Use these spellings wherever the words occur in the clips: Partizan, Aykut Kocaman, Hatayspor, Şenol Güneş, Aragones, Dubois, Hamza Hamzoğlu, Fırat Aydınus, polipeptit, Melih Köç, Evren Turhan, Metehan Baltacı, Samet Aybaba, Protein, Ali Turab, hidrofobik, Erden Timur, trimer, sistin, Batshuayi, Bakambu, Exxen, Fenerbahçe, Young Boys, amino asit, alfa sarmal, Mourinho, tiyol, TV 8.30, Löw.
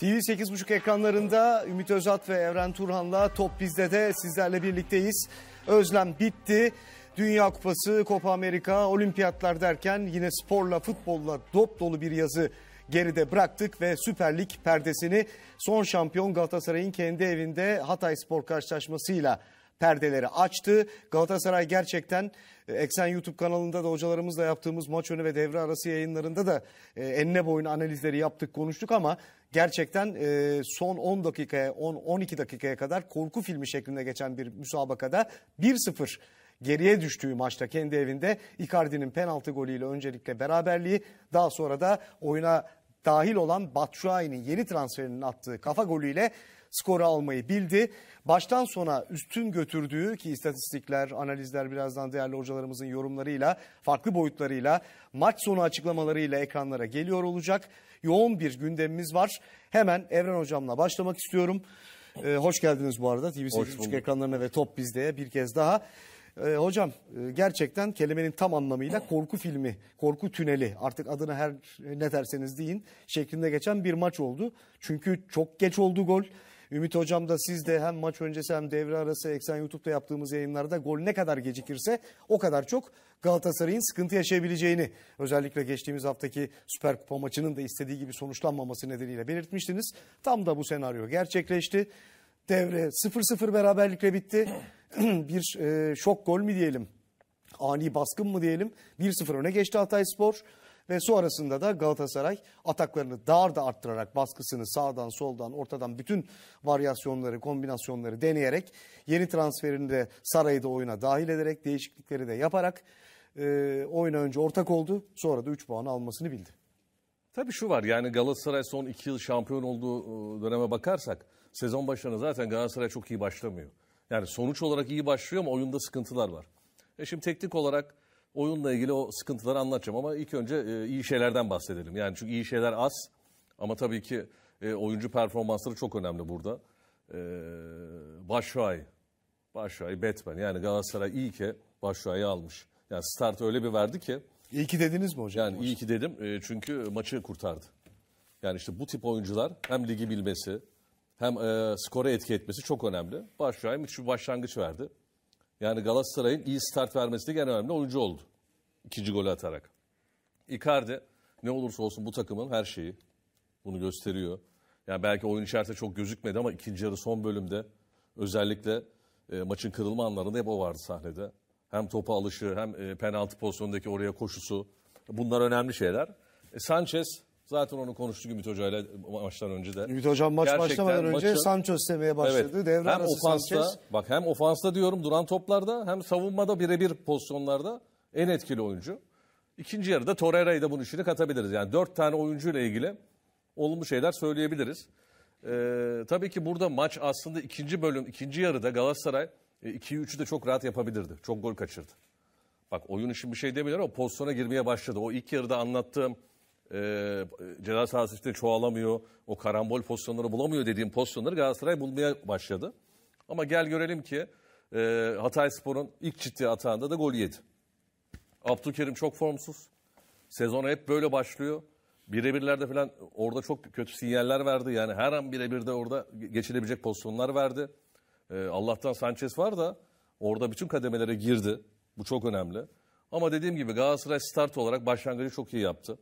TV 8.30 ekranlarında Ümit Özat ve Evren Turhan'la Top Biz'de de sizlerle birlikteyiz. Özlem bitti. Dünya Kupası, Copa Amerika, Olimpiyatlar derken yine sporla, futbolla dop dolu bir yazı geride bıraktık ve Süper Lig perdesini son şampiyon Galatasaray'ın kendi evinde Hatay Spor karşılaşmasıyla perdeleri açtı. Galatasaray gerçekten Exxen YouTube kanalında da hocalarımızla yaptığımız maç önü ve devre arası yayınlarında da enine boyuna analizleri yaptık, konuştuk ama gerçekten son 10 dakikaya, 10-12 dakikaya kadar korku filmi şeklinde geçen bir müsabakada 1-0 geriye düştüğü maçta kendi evinde Icardi'nin penaltı golüyle öncelikle beraberliği, daha sonra da oyuna dahil olan Batshuayi'nin yeni transferinin attığı kafa golüyle skoru almayı bildi. Baştan sona üstün götürdüğü, ki istatistikler, analizler birazdan değerli hocalarımızın yorumlarıyla, farklı boyutlarıyla, maç sonu açıklamalarıyla ekranlara geliyor olacak. Yoğun bir gündemimiz var. Hemen Evren hocamla başlamak istiyorum. Hoş geldiniz bu arada TV 8.30 ekranlarına ve Top Biz'de bir kez daha. Hocam gerçekten kelimenin tam anlamıyla korku filmi, korku tüneli, artık adını her ne derseniz deyin şeklinde geçen bir maç oldu. Çünkü çok geç oldu gol. Ümit hocam da siz de hem maç öncesi hem devre arası Exxen YouTube'da yaptığımız yayınlarda gol ne kadar gecikirse o kadar çok Galatasaray'ın sıkıntı yaşayabileceğini, özellikle geçtiğimiz haftaki Süper Kupa maçının da istediği gibi sonuçlanmaması nedeniyle belirtmiştiniz. Tam da bu senaryo gerçekleşti. Devre 0-0 beraberlikle bitti. Bir şok gol mü diyelim, ani baskın mı diyelim, 1-0 öne geçti Hatay Spor ve sonrasında da Galatasaray ataklarını daha da arttırarak, baskısını sağdan soldan ortadan bütün varyasyonları, kombinasyonları deneyerek, yeni transferinde Sara'yı da oyuna dahil ederek, değişiklikleri de yaparak oyuna önce ortak oldu, sonra da 3 puan almasını bildi. Tabii şu var, yani Galatasaray son 2 yıl şampiyon olduğu döneme bakarsak sezon başlarına zaten Galatasaray çok iyi başlamıyor. Yani sonuç olarak iyi başlıyor ama oyunda sıkıntılar var. Şimdi teknik olarak oyunla ilgili o sıkıntıları anlatacağım ama ilk önce iyi şeylerden bahsedelim. Yani çünkü iyi şeyler az ama tabii ki oyuncu performansları çok önemli burada. Batshuayi, Batman. Yani Galatasaray iyi ki Batshuayi'yi almış. Yani start öyle bir verdi ki. İyi ki dediniz mi hocam? Yani iyi ki dedim çünkü maçı kurtardı. Yani işte bu tip oyuncular hem ligi bilmesi, hem skora etki etmesi çok önemli. Başakşehir şu başlangıç verdi. Yani Galatasaray'ın iyi start vermesi de gene önemli oyuncu oldu. İkinci golü atarak. Icardi ne olursa olsun bu takımın her şeyi. Bunu gösteriyor. Yani belki oyun içerisinde çok gözükmedi ama ikinci yarı son bölümde özellikle maçın kırılma anlarında hep o vardı sahnede. Hem topa alışı hem penaltı pozisyonundaki oraya koşusu. Bunlar önemli şeyler. Sanchez... Zaten onu konuştuk Ümit Hoca ile maçtan önce de. Ümit Hocam maç gerçekten başlamadan önce Sanchez demeye başladı. Evet, devre arası ofansta, Sanchez. Bak hem ofansta diyorum duran toplarda hem savunmada birebir pozisyonlarda en etkili oyuncu. İkinci yarıda Torreira'yı da bunun içine katabiliriz. Yani 4 tane oyuncuyla ilgili olumlu şeyler söyleyebiliriz. Tabii ki burada maç aslında ikinci yarıda Galatasaray 2-3'ü de çok rahat yapabilirdi. Çok gol kaçırdı. Bak oyun için bir şey demiyorum ama pozisyona girmeye başladı. O ilk yarıda anlattığım ceza sahası işte çoğalamıyor, o karambol pozisyonları bulamıyor dediğim pozisyonları Galatasaray bulmaya başladı. Ama gel görelim ki Hatay Spor'un ilk ciddi atağında da gol yedi. Abdülkerim çok formsuz. Sezona hep böyle başlıyor. Birebirlerde falan orada çok kötü sinyaller verdi. Yani her an birebirde orada geçilebilecek pozisyonlar verdi. Allah'tan Sanchez var da orada bütün kademelere girdi. Bu çok önemli. Ama dediğim gibi Galatasaray start olarak başlangıcı çok iyi yaptı.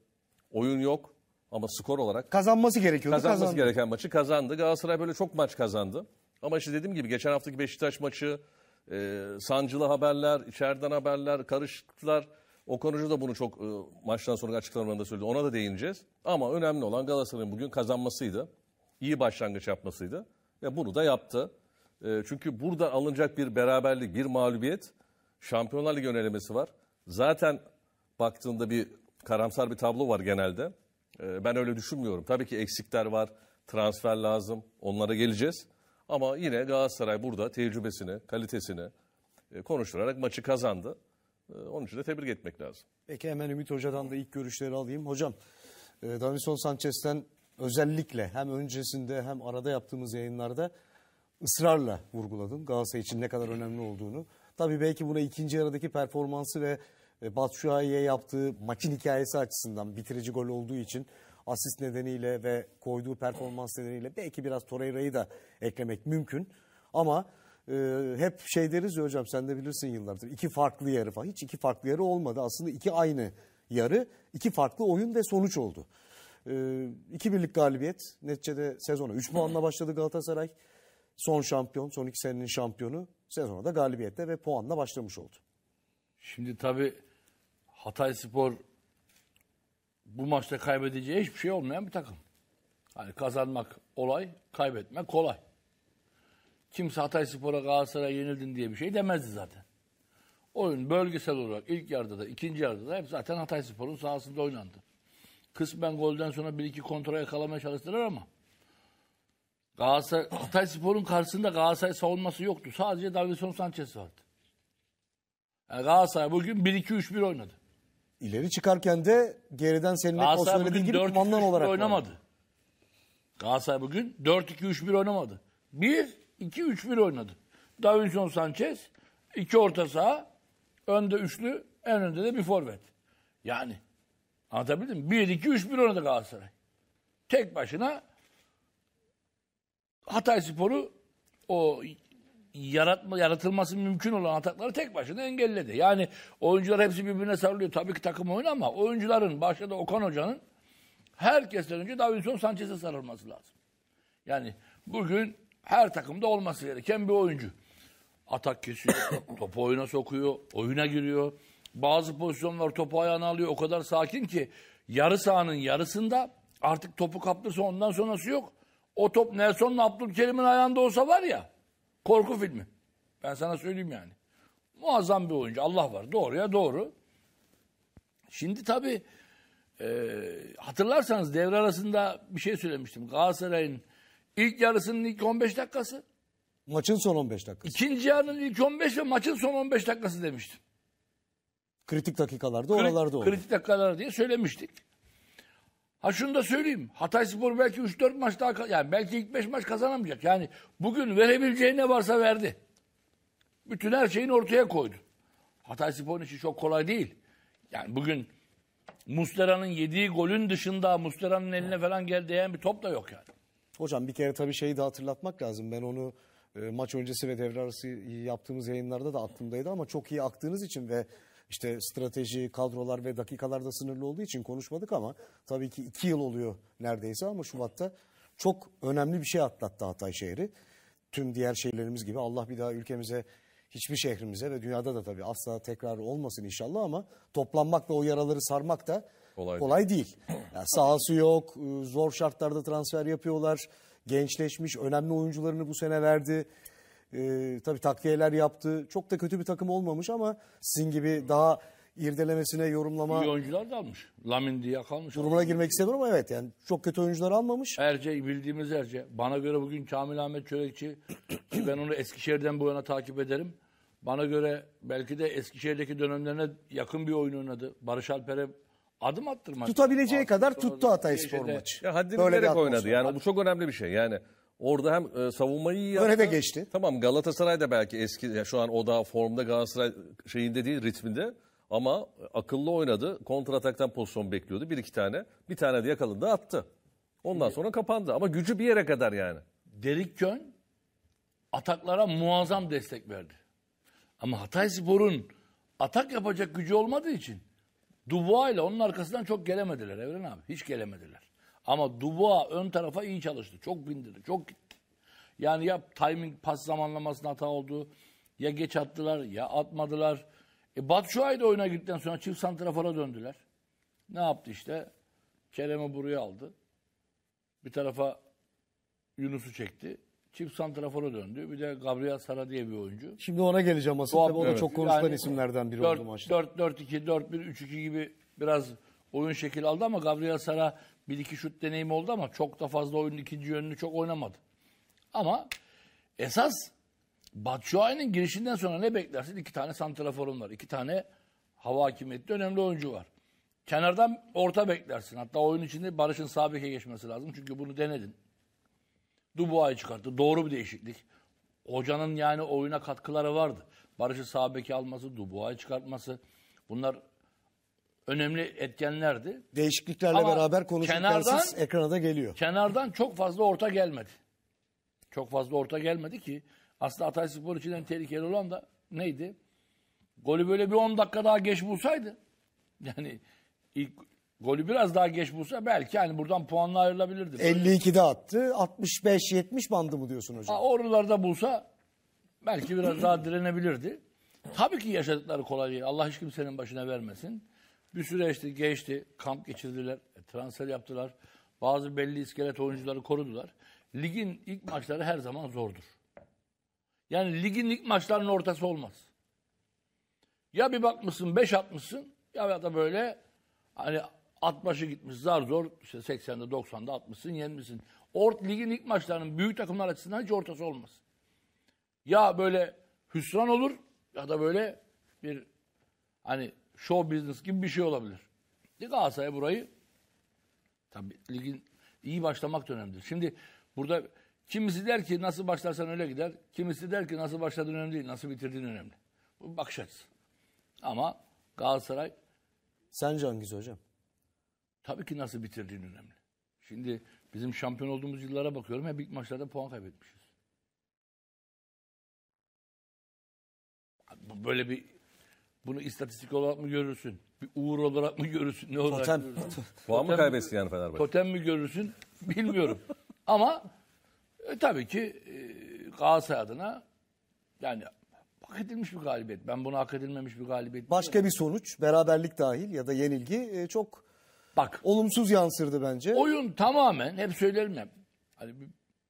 Oyun yok ama skor olarak kazanması gerekiyordu. Kazanması gereken maçı kazandı. Galatasaray böyle çok maç kazandı. Ama işte dediğim gibi geçen haftaki Beşiktaş maçı sancılı haberler, içeriden haberler, karışıklıklar. Okan Hoca da bunu çok maçtan sonra açıklamalarında söyledi. Ona da değineceğiz. Ama önemli olan Galatasaray'ın bugün kazanmasıydı. İyi başlangıç yapmasıydı. Ve bunu da yaptı. Çünkü burada alınacak bir beraberlik, bir mağlubiyet. Şampiyonlar Ligi yönelemesi var. Zaten baktığında bir karamsar bir tablo var genelde. Ben öyle düşünmüyorum. Tabii ki eksikler var, transfer lazım, onlara geleceğiz. Ama yine Galatasaray burada tecrübesini, kalitesini konuşturarak maçı kazandı. Onun için de tebrik etmek lazım. Peki hemen Ümit Hoca'dan da ilk görüşleri alayım. Hocam, Davinson Sanchez'ten özellikle hem öncesinde hem arada yaptığımız yayınlarda ısrarla vurguladın Galatasaray için ne kadar önemli olduğunu. Tabii belki buna ikinci yarıdaki performansı ve Batshuayi'ye yaptığı maçın hikayesi açısından bitirici gol olduğu için asist nedeniyle ve koyduğu performans nedeniyle belki biraz Torreira'yı da eklemek mümkün. Ama hep şey deriz ya hocam, sen de bilirsin yıllardır, iki farklı yarı falan. Hiç iki farklı yarı olmadı. Aslında iki aynı yarı, iki farklı oyun ve sonuç oldu. 2-1'lik galibiyet neticede sezona 3 puanla başladı Galatasaray. Son şampiyon, son 2 senenin şampiyonu sezona da galibiyetle ve puanla başlamış oldu. Şimdi tabii Hatay Spor bu maçta kaybedeceği hiçbir şey olmayan bir takım. Hani kazanmak olay, kaybetmek kolay. Kimse Hatay Spor'a Galatasaray'a yenildin diye bir şey demezdi zaten. Oyun bölgesel olarak ilk yarıda da ikinci yarıda da hep zaten Hatay Spor'un sahasında oynandı. Kısmen golden sonra bir iki kontra yakalamaya çalıştılar ama Hatay Spor'un karşısında Galatasaray savunması yoktu. Sadece Davinson Sanchez vardı. Yani Galatasaray bugün 1-2-3-1 oynadı. İleri çıkarken de geriden senin hep o söylediğin gibi kumandan olarak oynamadı. Galatasaray bugün 4-2-3-1 oynamadı. 1-2-3-1 oynadı. Davinson Sanchez, iki orta saha, önde üçlü, en önde de bir forvet. Yani anlatabildim mi? 1-2-3-1 oynadı Galatasaray. Tek başına Hatay Spor'u o yaratılması mümkün olan atakları tek başına engelledi. Yani oyuncular hepsi birbirine sarılıyor. Tabii ki takım oyunu ama oyuncuların, başta da Okan Hoca'nın herkesten önce Davinson Sanchez'e sarılması lazım. Yani bugün her takımda olması gereken bir oyuncu. Atak kesiyor, topu oyuna sokuyor, oyuna giriyor. Bazı pozisyonlar topu ayağına alıyor. O kadar sakin ki yarı sahanın yarısında artık topu kaptırsa ondan sonrası yok. O top Nelson'la Abdülkerim'in ayağında olsa var ya, korku filmi. Ben sana söyleyeyim yani. Muazzam bir oyuncu. Allah var. Doğruya doğru. Şimdi tabii hatırlarsanız devre arasında bir şey söylemiştim. Galatasaray'ın ilk yarısının ilk 15 dakikası. Maçın son 15 dakikası. İkinci yarının ilk 15 ve maçın son 15 dakikası demiştim. Kritik dakikalarda oralarda oldu. Kritik dakikalar diye söylemiştik. Ha şunu da söyleyeyim. Hatayspor belki 3-4 maç daha, yani belki ilk 5 maç kazanamayacak. Yani bugün verebileceği ne varsa verdi. Bütün her şeyini ortaya koydu. Hatayspor'un işi çok kolay değil. Yani bugün Muslera'nın yediği golün dışında Muslera'nın eline falan değen bir top da yok yani. Hocam bir kere tabii şeyi de hatırlatmak lazım. Ben onu maç öncesi ve devre arası yaptığımız yayınlarda da aklımdaydı ama çok iyi aktığınız için ve İşte strateji, kadrolar ve dakikalarda sınırlı olduğu için konuşmadık ama tabii ki 2 yıl oluyor neredeyse ama Şubat'ta çok önemli bir şey atlattı Hatay şehri. Tüm diğer şehirlerimiz gibi Allah bir daha ülkemize, hiçbir şehrimize ve dünyada da tabii asla tekrar olmasın inşallah ama toplanmak ve o yaraları sarmak da kolay değil. Yani sahası yok, zor şartlarda transfer yapıyorlar, gençleşmiş, önemli oyuncularını bu sene verdi. Tabii takviyeler yaptı. Çok da kötü bir takım olmamış ama sizin gibi daha irdelemesine, yorumlama... İyi oyuncular da almış. Lamin diye kalmış. Durumuna girmek istemiyorum ama evet yani çok kötü oyuncular almamış. Erce, bildiğimiz Erce. Bana göre bugün Kamil Ahmet Çörekçi, ki ben onu Eskişehir'den bu yana takip ederim. Bana göre belki de Eskişehir'deki dönemlerine yakın bir oyun oynadı. Barış Alper'e adım attırmak. Tutabileceği kadar tuttu Hatayspor maçı. Ya haddini bilerek oynadı. Yani bu çok önemli bir şey. Yani orada hem savunmayı iyi yaptı. Öne de geçti. Tamam, Galatasaray da belki eski, yani şu an o daha formda, Galatasaray şeyinde değil, ritminde ama akıllı oynadı. Kontrataktan pozisyon bekliyordu. Bir iki tane. Bir tane de yakaladı, attı. Ondan sonra kapandı ama gücü bir yere kadar yani. Delikköy ataklara muazzam destek verdi. Ama Hatayspor'un atak yapacak gücü olmadığı için Dubois ile onun arkasından çok gelemediler Evren abi. Hiç gelemediler. Ama Dubois ön tarafa iyi çalıştı. Çok bindirdi, çok gitti. Yani ya timing, pas zamanlamasında hata oldu, ya geç attılar, ya atmadılar. Batshuayi de oyuna girdikten sonra çift santrafora döndüler. Ne yaptı işte? Kerem'i buraya aldı. Bir tarafa Yunus'u çekti. Çift santrafora döndü. Bir de Gabriel Sara diye bir oyuncu. Şimdi ona geleceğim aslında. O da çok konuşulan yani isimlerden biri oldu maçta. 4-4-2, 4-1-3-2 gibi biraz oyun şekil aldı ama Gabriel Sara... Bir iki şut deneyimi oldu ama çok da fazla oyunun ikinci yönünü çok oynamadı. Ama esas Batshuayi'nin girişinden sonra ne beklersin? 2 tane santraforun var. 2 tane hava hakimiyetli önemli oyuncu var. Kenardan orta beklersin. Hatta oyun içinde Barış'ın sağ beke geçmesi lazım. Çünkü bunu denedin. Dubois'u çıkarttı. Doğru bir değişiklik. Hocanın yani oyuna katkıları vardı. Barış'ın sağ beke alması, Dubois'u çıkartması. Bunlar önemli etkenlerdi. Değişikliklerle ama beraber konuştuklarınız ekrana da geliyor. Kenardan çok fazla orta gelmedi. Çok fazla orta gelmedi ki aslında Hatay Spor için en tehlikeli olan da neydi? Golü böyle bir 10 dakika daha geç bulsaydı, yani ilk golü biraz daha geç bulsa belki hani buradan puanla ayrılabilirdi. 52'de attı. 65-70 bandı mı diyorsun hocam? Ha, oralarda bulsa belki biraz daha direnebilirdi. Tabii ki yaşadıkları kolay değil. Allah hiç kimsenin başına vermesin. Bir süre işte geçti. Kamp geçirdiler. Transfer yaptılar. Bazı belli iskelet oyuncuları korudular. Ligin ilk maçları her zaman zordur. Yani ligin ilk maçlarının ortası olmaz. Ya bir bakmışsın 5 atmışsın ya da böyle hani at başı gitmiş zar zor işte 80'de 90'da atmışsın yenmişsin. Ligin ilk maçlarının büyük takımlar açısından hiç ortası olmaz. Ya böyle hüsran olur ya da böyle bir hani show business gibi bir şey olabilir. Galatasaray burayı tabii ligin iyi başlamak önemlidir. Şimdi burada kimisi der ki nasıl başlarsan öyle gider. Kimisi der ki nasıl başladığın önemli değil, nasıl bitirdiğin önemli. Bu bakış açısı. Ama Galatasaray... Sence hangisi hocam? Tabii ki nasıl bitirdiğin önemli. Şimdi bizim şampiyon olduğumuz yıllara bakıyorum. Hep ilk maçlarda puan kaybetmişiz. Böyle bir... Bunu istatistik olarak mı görürsün? Bir uğur olarak mı görürsün? Ne olarak totem görürsün? Puan mı kaybetsin yani Fenerbahçe? Totem mi görürsün? Bilmiyorum. Ama tabii ki Galatasaray adına yani hak edilmiş bir galibiyet. Ben bunu hak edilmemiş bir galibiyet. Başka bir sonuç, beraberlik dahil ya da yenilgi çok bak olumsuz yansırdı bence. Oyun tamamen hep söylerim hep. Hani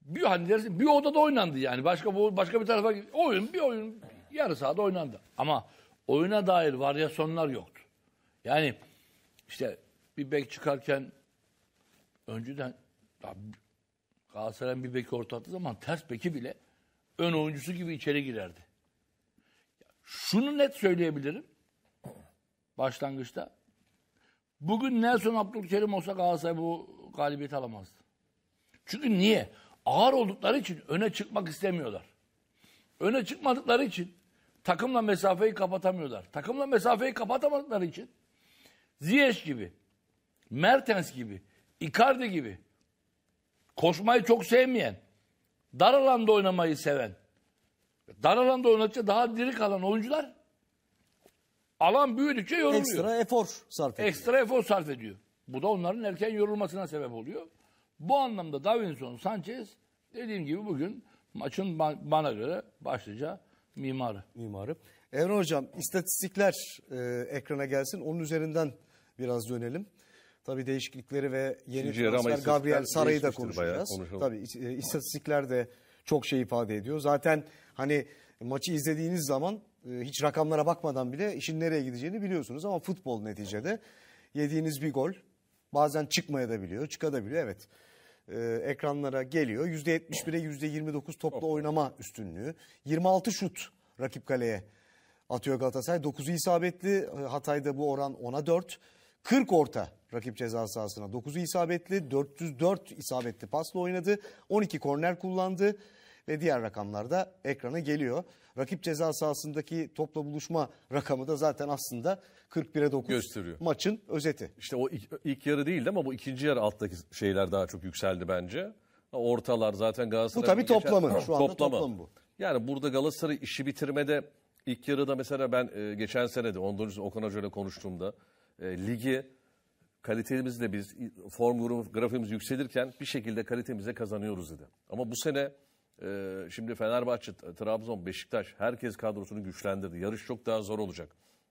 bir dersin bir odada oynandı yani. Başka bir tarafa oyun yarı sahada oynandı. Ama oyuna dair varyasyonlar yoktu. Yani işte bir bek çıkarken önceden Galatasaray'ın bir beki orta attığı zaman ters beki bile ön oyuncusu gibi içeri girerdi. Şunu net söyleyebilirim başlangıçta. Bugün Nelson Abdülkerim olsa Galatasaray bu galibiyeti alamazdı. Çünkü niye? Ağır oldukları için öne çıkmak istemiyorlar. Öne çıkmadıkları için takımla mesafeyi kapatamıyorlar. Takımla mesafeyi kapatamadıkları için Ziyech gibi, Mertens gibi, Icardi gibi koşmayı çok sevmeyen, dar alanda oynamayı seven, dar alanda oynadıkça daha diri kalan oyuncular alan büyüdükçe yoruluyor. Ekstra efor sarf ediyor. Bu da onların erken yorulmasına sebep oluyor. Bu anlamda Davinson Sanchez dediğim gibi bugün maçın bana göre başlıca mimarı. Evren hocam, istatistikler ekrana gelsin. Onun üzerinden biraz dönelim. Tabii değişiklikleri ve yeni transfer Gabriel Sara'yı da konuşacağız. Tabii istatistikler de çok şey ifade ediyor. Zaten hani maçı izlediğiniz zaman hiç rakamlara bakmadan bile işin nereye gideceğini biliyorsunuz. Ama futbol neticede yediğiniz bir gol bazen çıkmaya da biliyor, çıkabiliyor. Evet. Ekranlara geliyor. %71'e %29 topla oynama üstünlüğü. 26 şut rakip kaleye atıyor Galatasaray. 9'u isabetli. Hatay'da bu oran 10'a 4. 40 orta rakip ceza sahasına. 9'u isabetli. 404 isabetli pasla oynadı. 12 korner kullandı. Ve diğer rakamlar da ekrana geliyor. Rakip ceza sahasındaki topla buluşma rakamı da zaten aslında 41'e 9 gösteriyor. Maçın özeti. İşte o ilk yarı değildi ama bu ikinci yarı alttaki şeyler daha çok yükseldi bence. Ortalar zaten Galatasaray. Bu tabii toplamı. Şu anda toplamı bu. Yani burada Galatasaray işi bitirmede ilk yarıda mesela ben geçen sene de ondan önce Okan Hoca ile konuştuğumda ligi kalitemizle biz form grafiğimiz yükselirken bir şekilde kalitemize kazanıyoruz dedi. Ama bu sene şimdi Fenerbahçe, Trabzon, Beşiktaş herkes kadrosunu güçlendirdi. Yarış çok daha zor olacak.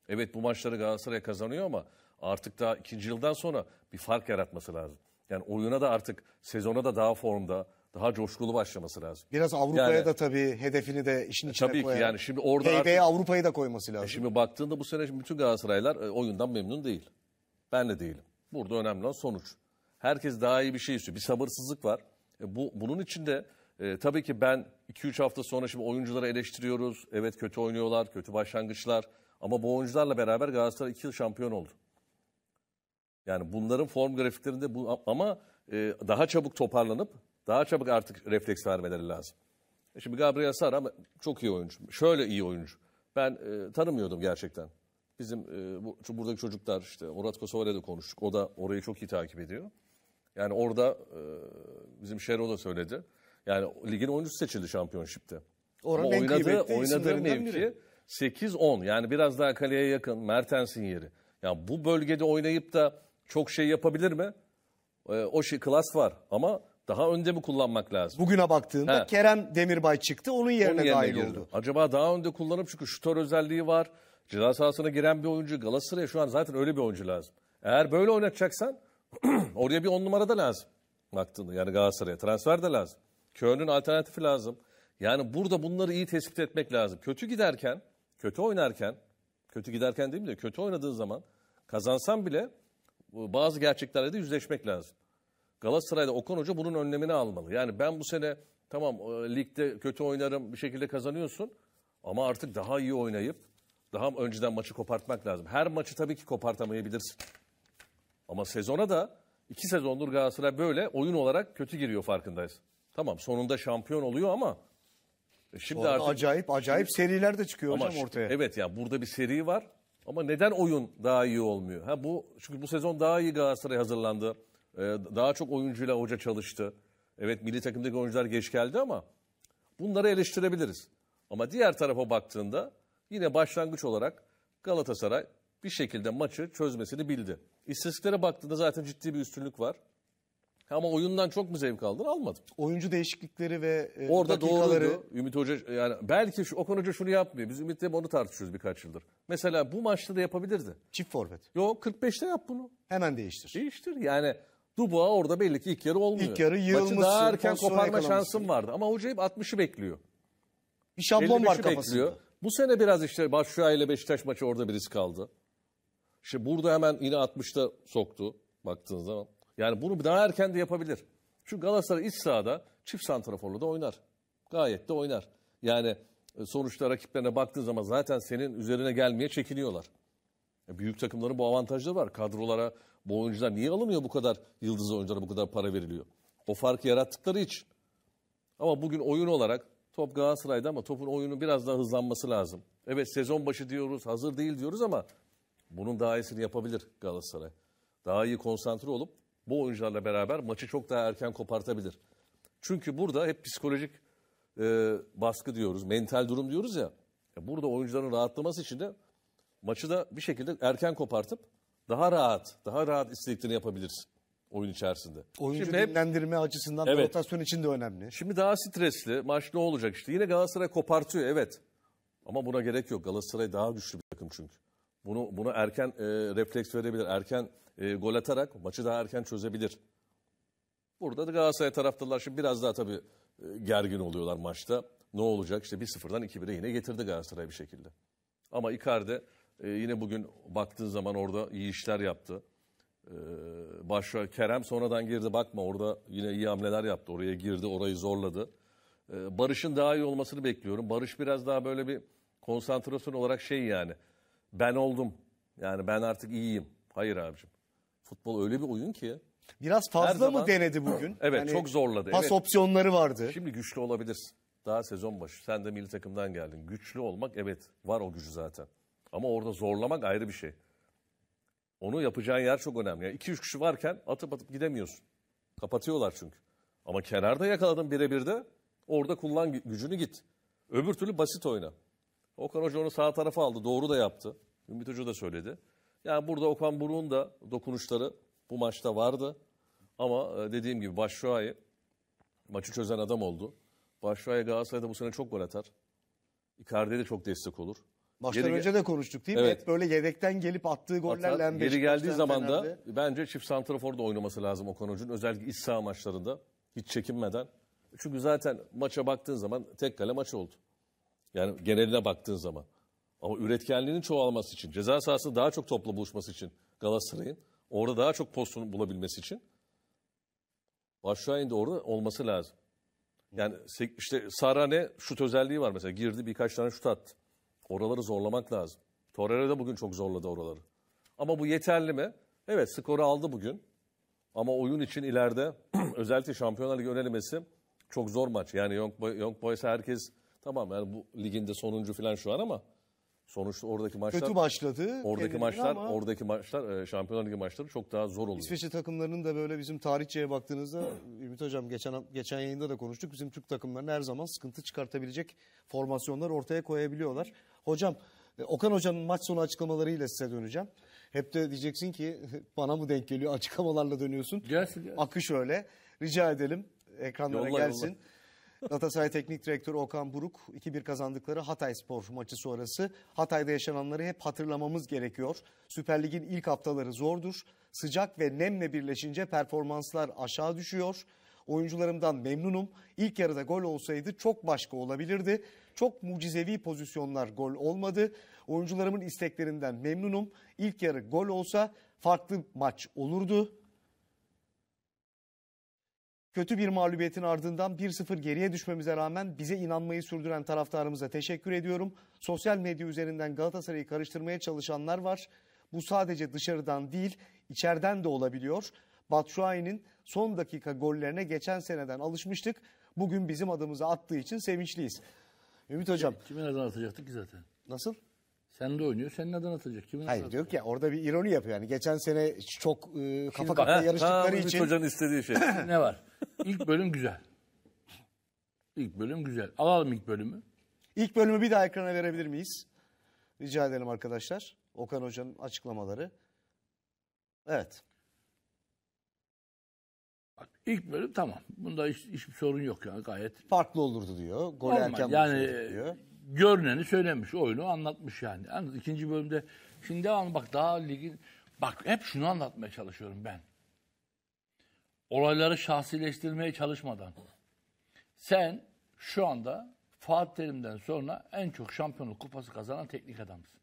Evet bu maçları Galatasaray kazanıyor ama artık daha ikinci yıldan sonra bir fark yaratması lazım. Yani oyuna da artık sezona da daha formda, daha coşkulu başlaması lazım. Biraz Avrupa'ya yani, da tabii hedefini de işin içine tabii koyar. Ki yani şimdi orada artık, Avrupa'yı da koyması lazım. Şimdi baktığında bu sene bütün Galatasaraylar oyundan memnun değil. Ben de değilim. Burada önemli olan sonuç. Herkes daha iyi bir şey istiyor. Bir sabırsızlık var. Bunun içinde tabii ki ben 2-3 hafta sonra şimdi oyuncuları eleştiriyoruz. Evet kötü oynuyorlar, kötü başlangıçlar. Ama bu oyuncularla beraber Galatasaray 2 yıl şampiyon oldu. Yani bunların form grafiklerinde bu ama daha çabuk toparlanıp daha çabuk artık refleks vermeleri lazım. Şimdi Gabriel Sara çok iyi oyuncu. Şöyle iyi oyuncu. Ben tanımıyordum gerçekten. Bizim buradaki çocuklar, işte Murat Kosova ile de konuştuk. O da orayı çok iyi takip ediyor. Yani orada bizim Şero da söyledi. Yani ligin oyuncusu seçildi şampiyonşipte. Ama oynadığı mevki 8-10. Yani biraz daha kaleye yakın Mertens'in yeri. Yani bu bölgede oynayıp da çok şey yapabilir mi? O şey klas var ama daha önde mi kullanmak lazım? Bugüne baktığında Kerem Demirbay çıktı, onun yerine dahil oldu. Acaba daha önde kullanıp, çünkü şutör özelliği var. Ceza sahasına giren bir oyuncu. Galatasaray'a şu an zaten öyle bir oyuncu lazım. Eğer böyle oynatacaksan oraya bir 10 numara da lazım. Baktığında yani Galatasaray'a transfer de lazım. Köyünün alternatifi lazım. Yani burada bunları iyi tespit etmek lazım. Kötü giderken değil mi? Kötü oynadığın zaman kazansan bile bazı gerçeklerle de yüzleşmek lazım. Galatasaray'da Okan Hoca bunun önlemini almalı. Yani ben bu sene tamam ligde kötü oynarım, bir şekilde kazanıyorsun ama artık daha iyi oynayıp daha önceden maçı kopartmak lazım. Her maçı tabii ki kopartamayabilirsin. Ama sezona da 2 sezondur Galatasaray böyle oyun olarak kötü giriyor, farkındayız. Tamam, sonunda şampiyon oluyor ama şimdi sonra artık acayip seriler de çıkıyor hocam ortaya. Evet ya, yani burada bir seri var ama neden oyun daha iyi olmuyor? Çünkü bu sezon daha iyi Galatasaray hazırlandı. Daha çok oyuncuyla hoca çalıştı. Evet, milli takımdaki oyuncular geç geldi ama bunları eleştirebiliriz. Ama diğer tarafa baktığında yine başlangıç olarak Galatasaray bir şekilde maçı çözmesini bildi. İstatistiklere baktığında zaten ciddi bir üstünlük var. Ama oyundan çok mu zevk aldın? Almadım. Oyuncu değişiklikleri ve orada dakikaları... Doğruydu. Ümit Hoca, yani belki Okan Hoca şunu yapmıyor. Biz Ümit'le onu tartışıyoruz birkaç yıldır. Mesela bu maçta da yapabilirdi. Çift forvet. Yok, 45'te yap bunu. Hemen değiştir. Yani Dubois orada belli ki ilk yarı olmuyor. İlk yarı yığılmışsın. Maçı daha erken koparma şansın vardı. Ama hoca hep 60'ı bekliyor. Bir şablon var kafasında. Bekliyor. Bu sene biraz işte Batshuayi ile Beşiktaş maçı orada bir risk aldı. İşte burada hemen yine 60'ta soktu baktığınız zaman. Yani bunu daha erken de yapabilir. Çünkü Galatasaray iç sahada çift santraforla da oynar. Gayet de oynar. Yani sonuçta rakiplerine baktığın zaman zaten senin üzerine gelmeye çekiniyorlar. Büyük takımların bu avantajları var. Kadrolara bu oyuncular niye alınmıyor, bu kadar yıldız oyunculara bu kadar para veriliyor? O farkı yarattıkları için. Ama bugün oyun olarak top Galatasaray'da ama topun oyunu biraz daha hızlanması lazım. Evet, sezon başı diyoruz, hazır değil diyoruz ama bunun daha iyisini yapabilir Galatasaray. Daha iyi konsantre olup bu oyuncularla beraber maçı çok daha erken kopartabilir. Çünkü burada hep psikolojik baskı diyoruz, mental durum diyoruz ya. Burada oyuncuların rahatlaması için de maçı da bir şekilde erken kopartıp daha rahat istediklerini yapabilirsin oyun içerisinde. Oyuncu dinlendirme açısından evet, rotasyon için de önemli. Şimdi daha stresli maç ne olacak işte. Yine Galatasaray kopartıyor evet. Ama buna gerek yok. Galatasaray daha güçlü bir takım çünkü. Bunu erken refleks verebilir, erken gol atarak maçı daha erken çözebilir. Burada da Galatasaray taraftarlar şimdi biraz daha tabii gergin oluyorlar maçta. Ne olacak? İşte 1-0'dan 2-1'e yine getirdi Galatasaray bir şekilde. Ama Icardi yine bugün baktığın zaman orada iyi işler yaptı. Kerem sonradan girdi, bakma orada yine iyi hamleler yaptı. Oraya girdi, orayı zorladı. Barış'ın daha iyi olmasını bekliyorum. Barış biraz daha böyle bir konsantrasyon olarak yani. Ben oldum. Yani ben artık iyiyim. Hayır abicim. Futbol öyle bir oyun ki. Biraz fazla mı denedi bugün? Evet, yani çok zorladı. Pas opsiyonları vardı. Şimdi güçlü olabilirsin. Daha sezon başı. Sen de milli takımdan geldin. Güçlü olmak evet, var o gücü zaten. Ama orada zorlamak ayrı bir şey. Onu yapacağın yer çok önemli. Yani 2-3 kişi varken atıp gidemiyorsun. Kapatıyorlar çünkü. Ama kenarda yakaladın birebir de. Orada kullan gücünü, git. Öbür türlü basit oyna. Okan Hoca onu sağ tarafa aldı. Doğru da yaptı. Ümit Hoca da söyledi. Yani burada Okan Buruk'un da dokunuşları bu maçta vardı. Ama dediğim gibi Batshuayi maçı çözen adam oldu. Batshuayi Galatasaray'da bu sene çok gol atar. Icardi'ye de çok destek olur. Maçtan önce de konuştuk değil mi? Evet. Böyle yedekten gelip attığı gollerle hem Beşiktaş'tan, Fener'de. Geri geldiği zaman da bence çift santraforda oynaması lazım Okan Hoca'nın. Özellikle iç saha maçlarında hiç çekinmeden. Çünkü zaten maça baktığın zaman tek kale maç oldu. Yani geneline baktığın zaman. Ama üretkenliğinin çoğalması için, ceza sahasında daha çok topla buluşması için Galatasaray'ın, orada daha çok pozisyonu bulabilmesi için Başakşehir'in de orada olması lazım. Yani işte Sara şut özelliği var mesela, girdi birkaç tane şut attı. Oraları zorlamak lazım. Torreira da bugün çok zorladı oraları. Ama bu yeterli mi? Evet, skoru aldı bugün. Ama oyun için ileride özellikle Şampiyonlar Ligi önerilmesi çok zor maç. Yani Young Boys herkes tamam yani bu liginde sonuncu falan şu an ama Sonuçta oradaki maçlar kötü başladı. Oradaki maçlar Şampiyonlar Ligi maçları çok daha zor oluyor. İsveçli takımlarının da böyle bizim tarihçeye baktığınızda Ümit hocam geçen yayında da konuştuk. Bizim Türk takımlarının her zaman sıkıntı çıkartabilecek formasyonlar ortaya koyabiliyorlar. Hocam, Okan hocanın maç sonu açıklamalarıyla size döneceğim. Hep de diyeceksin ki bana mı denk geliyor, açıklamalarla dönüyorsun. Gelsin. Akış öyle. Rica edelim, ekranlara gelsin. Yolla. Galatasaray Teknik Direktörü Okan Buruk 2-1 kazandıkları Hatay Spor maçı sonrası Hatay'da yaşananları hep hatırlamamız gerekiyor. Süper Lig'in ilk haftaları zordur. Sıcak ve nemle birleşince performanslar aşağı düşüyor. Oyuncularımdan memnunum. İlk yarıda gol olsaydı çok başka olabilirdi. Çok mucizevi pozisyonlar, gol olmadı. Oyuncularımın isteklerinden memnunum. İlk yarı gol olsa farklı maç olurdu. Kötü bir mağlubiyetin ardından 1-0 geriye düşmemize rağmen bize inanmayı sürdüren taraftarımıza teşekkür ediyorum. Sosyal medya üzerinden Galatasaray'ı karıştırmaya çalışanlar var. Bu sadece dışarıdan değil, içeriden de olabiliyor. Batshuayi'nin son dakika gollerine geçen seneden alışmıştık. Bugün bizim adımıza attığı için sevinçliyiz. Ümit hocam. Kime nereden atacaktık ki zaten? Nasıl? Sen de oynuyor, sen nereden atacak? Kimin hayır, diyor ki orada bir ironi yapıyor. Yani geçen sene çok kafa kafaya yarıştıkları için. Hocanın istediği şey. Ne var? İlk bölüm güzel. Alalım ilk bölümü. İlk bölümü bir daha ekrana verebilir miyiz? Rica edelim arkadaşlar. Okan Hoca'nın açıklamaları. Evet. İlk bölüm tamam. Bunda hiçbir sorun yok yani, gayet. Farklı olurdu diyor. Gol erken yani, diyor. Görüneni söylemiş, oyunu anlatmış yani. Anladın, ikinci bölümde şimdi devam, bak daha ligin, bak hep şunu anlatmaya çalışıyorum ben. Olayları şahsileştirmeye çalışmadan. Sen şu anda Fatih Terim'den sonra en çok şampiyonluk kupası kazanan teknik adamsın.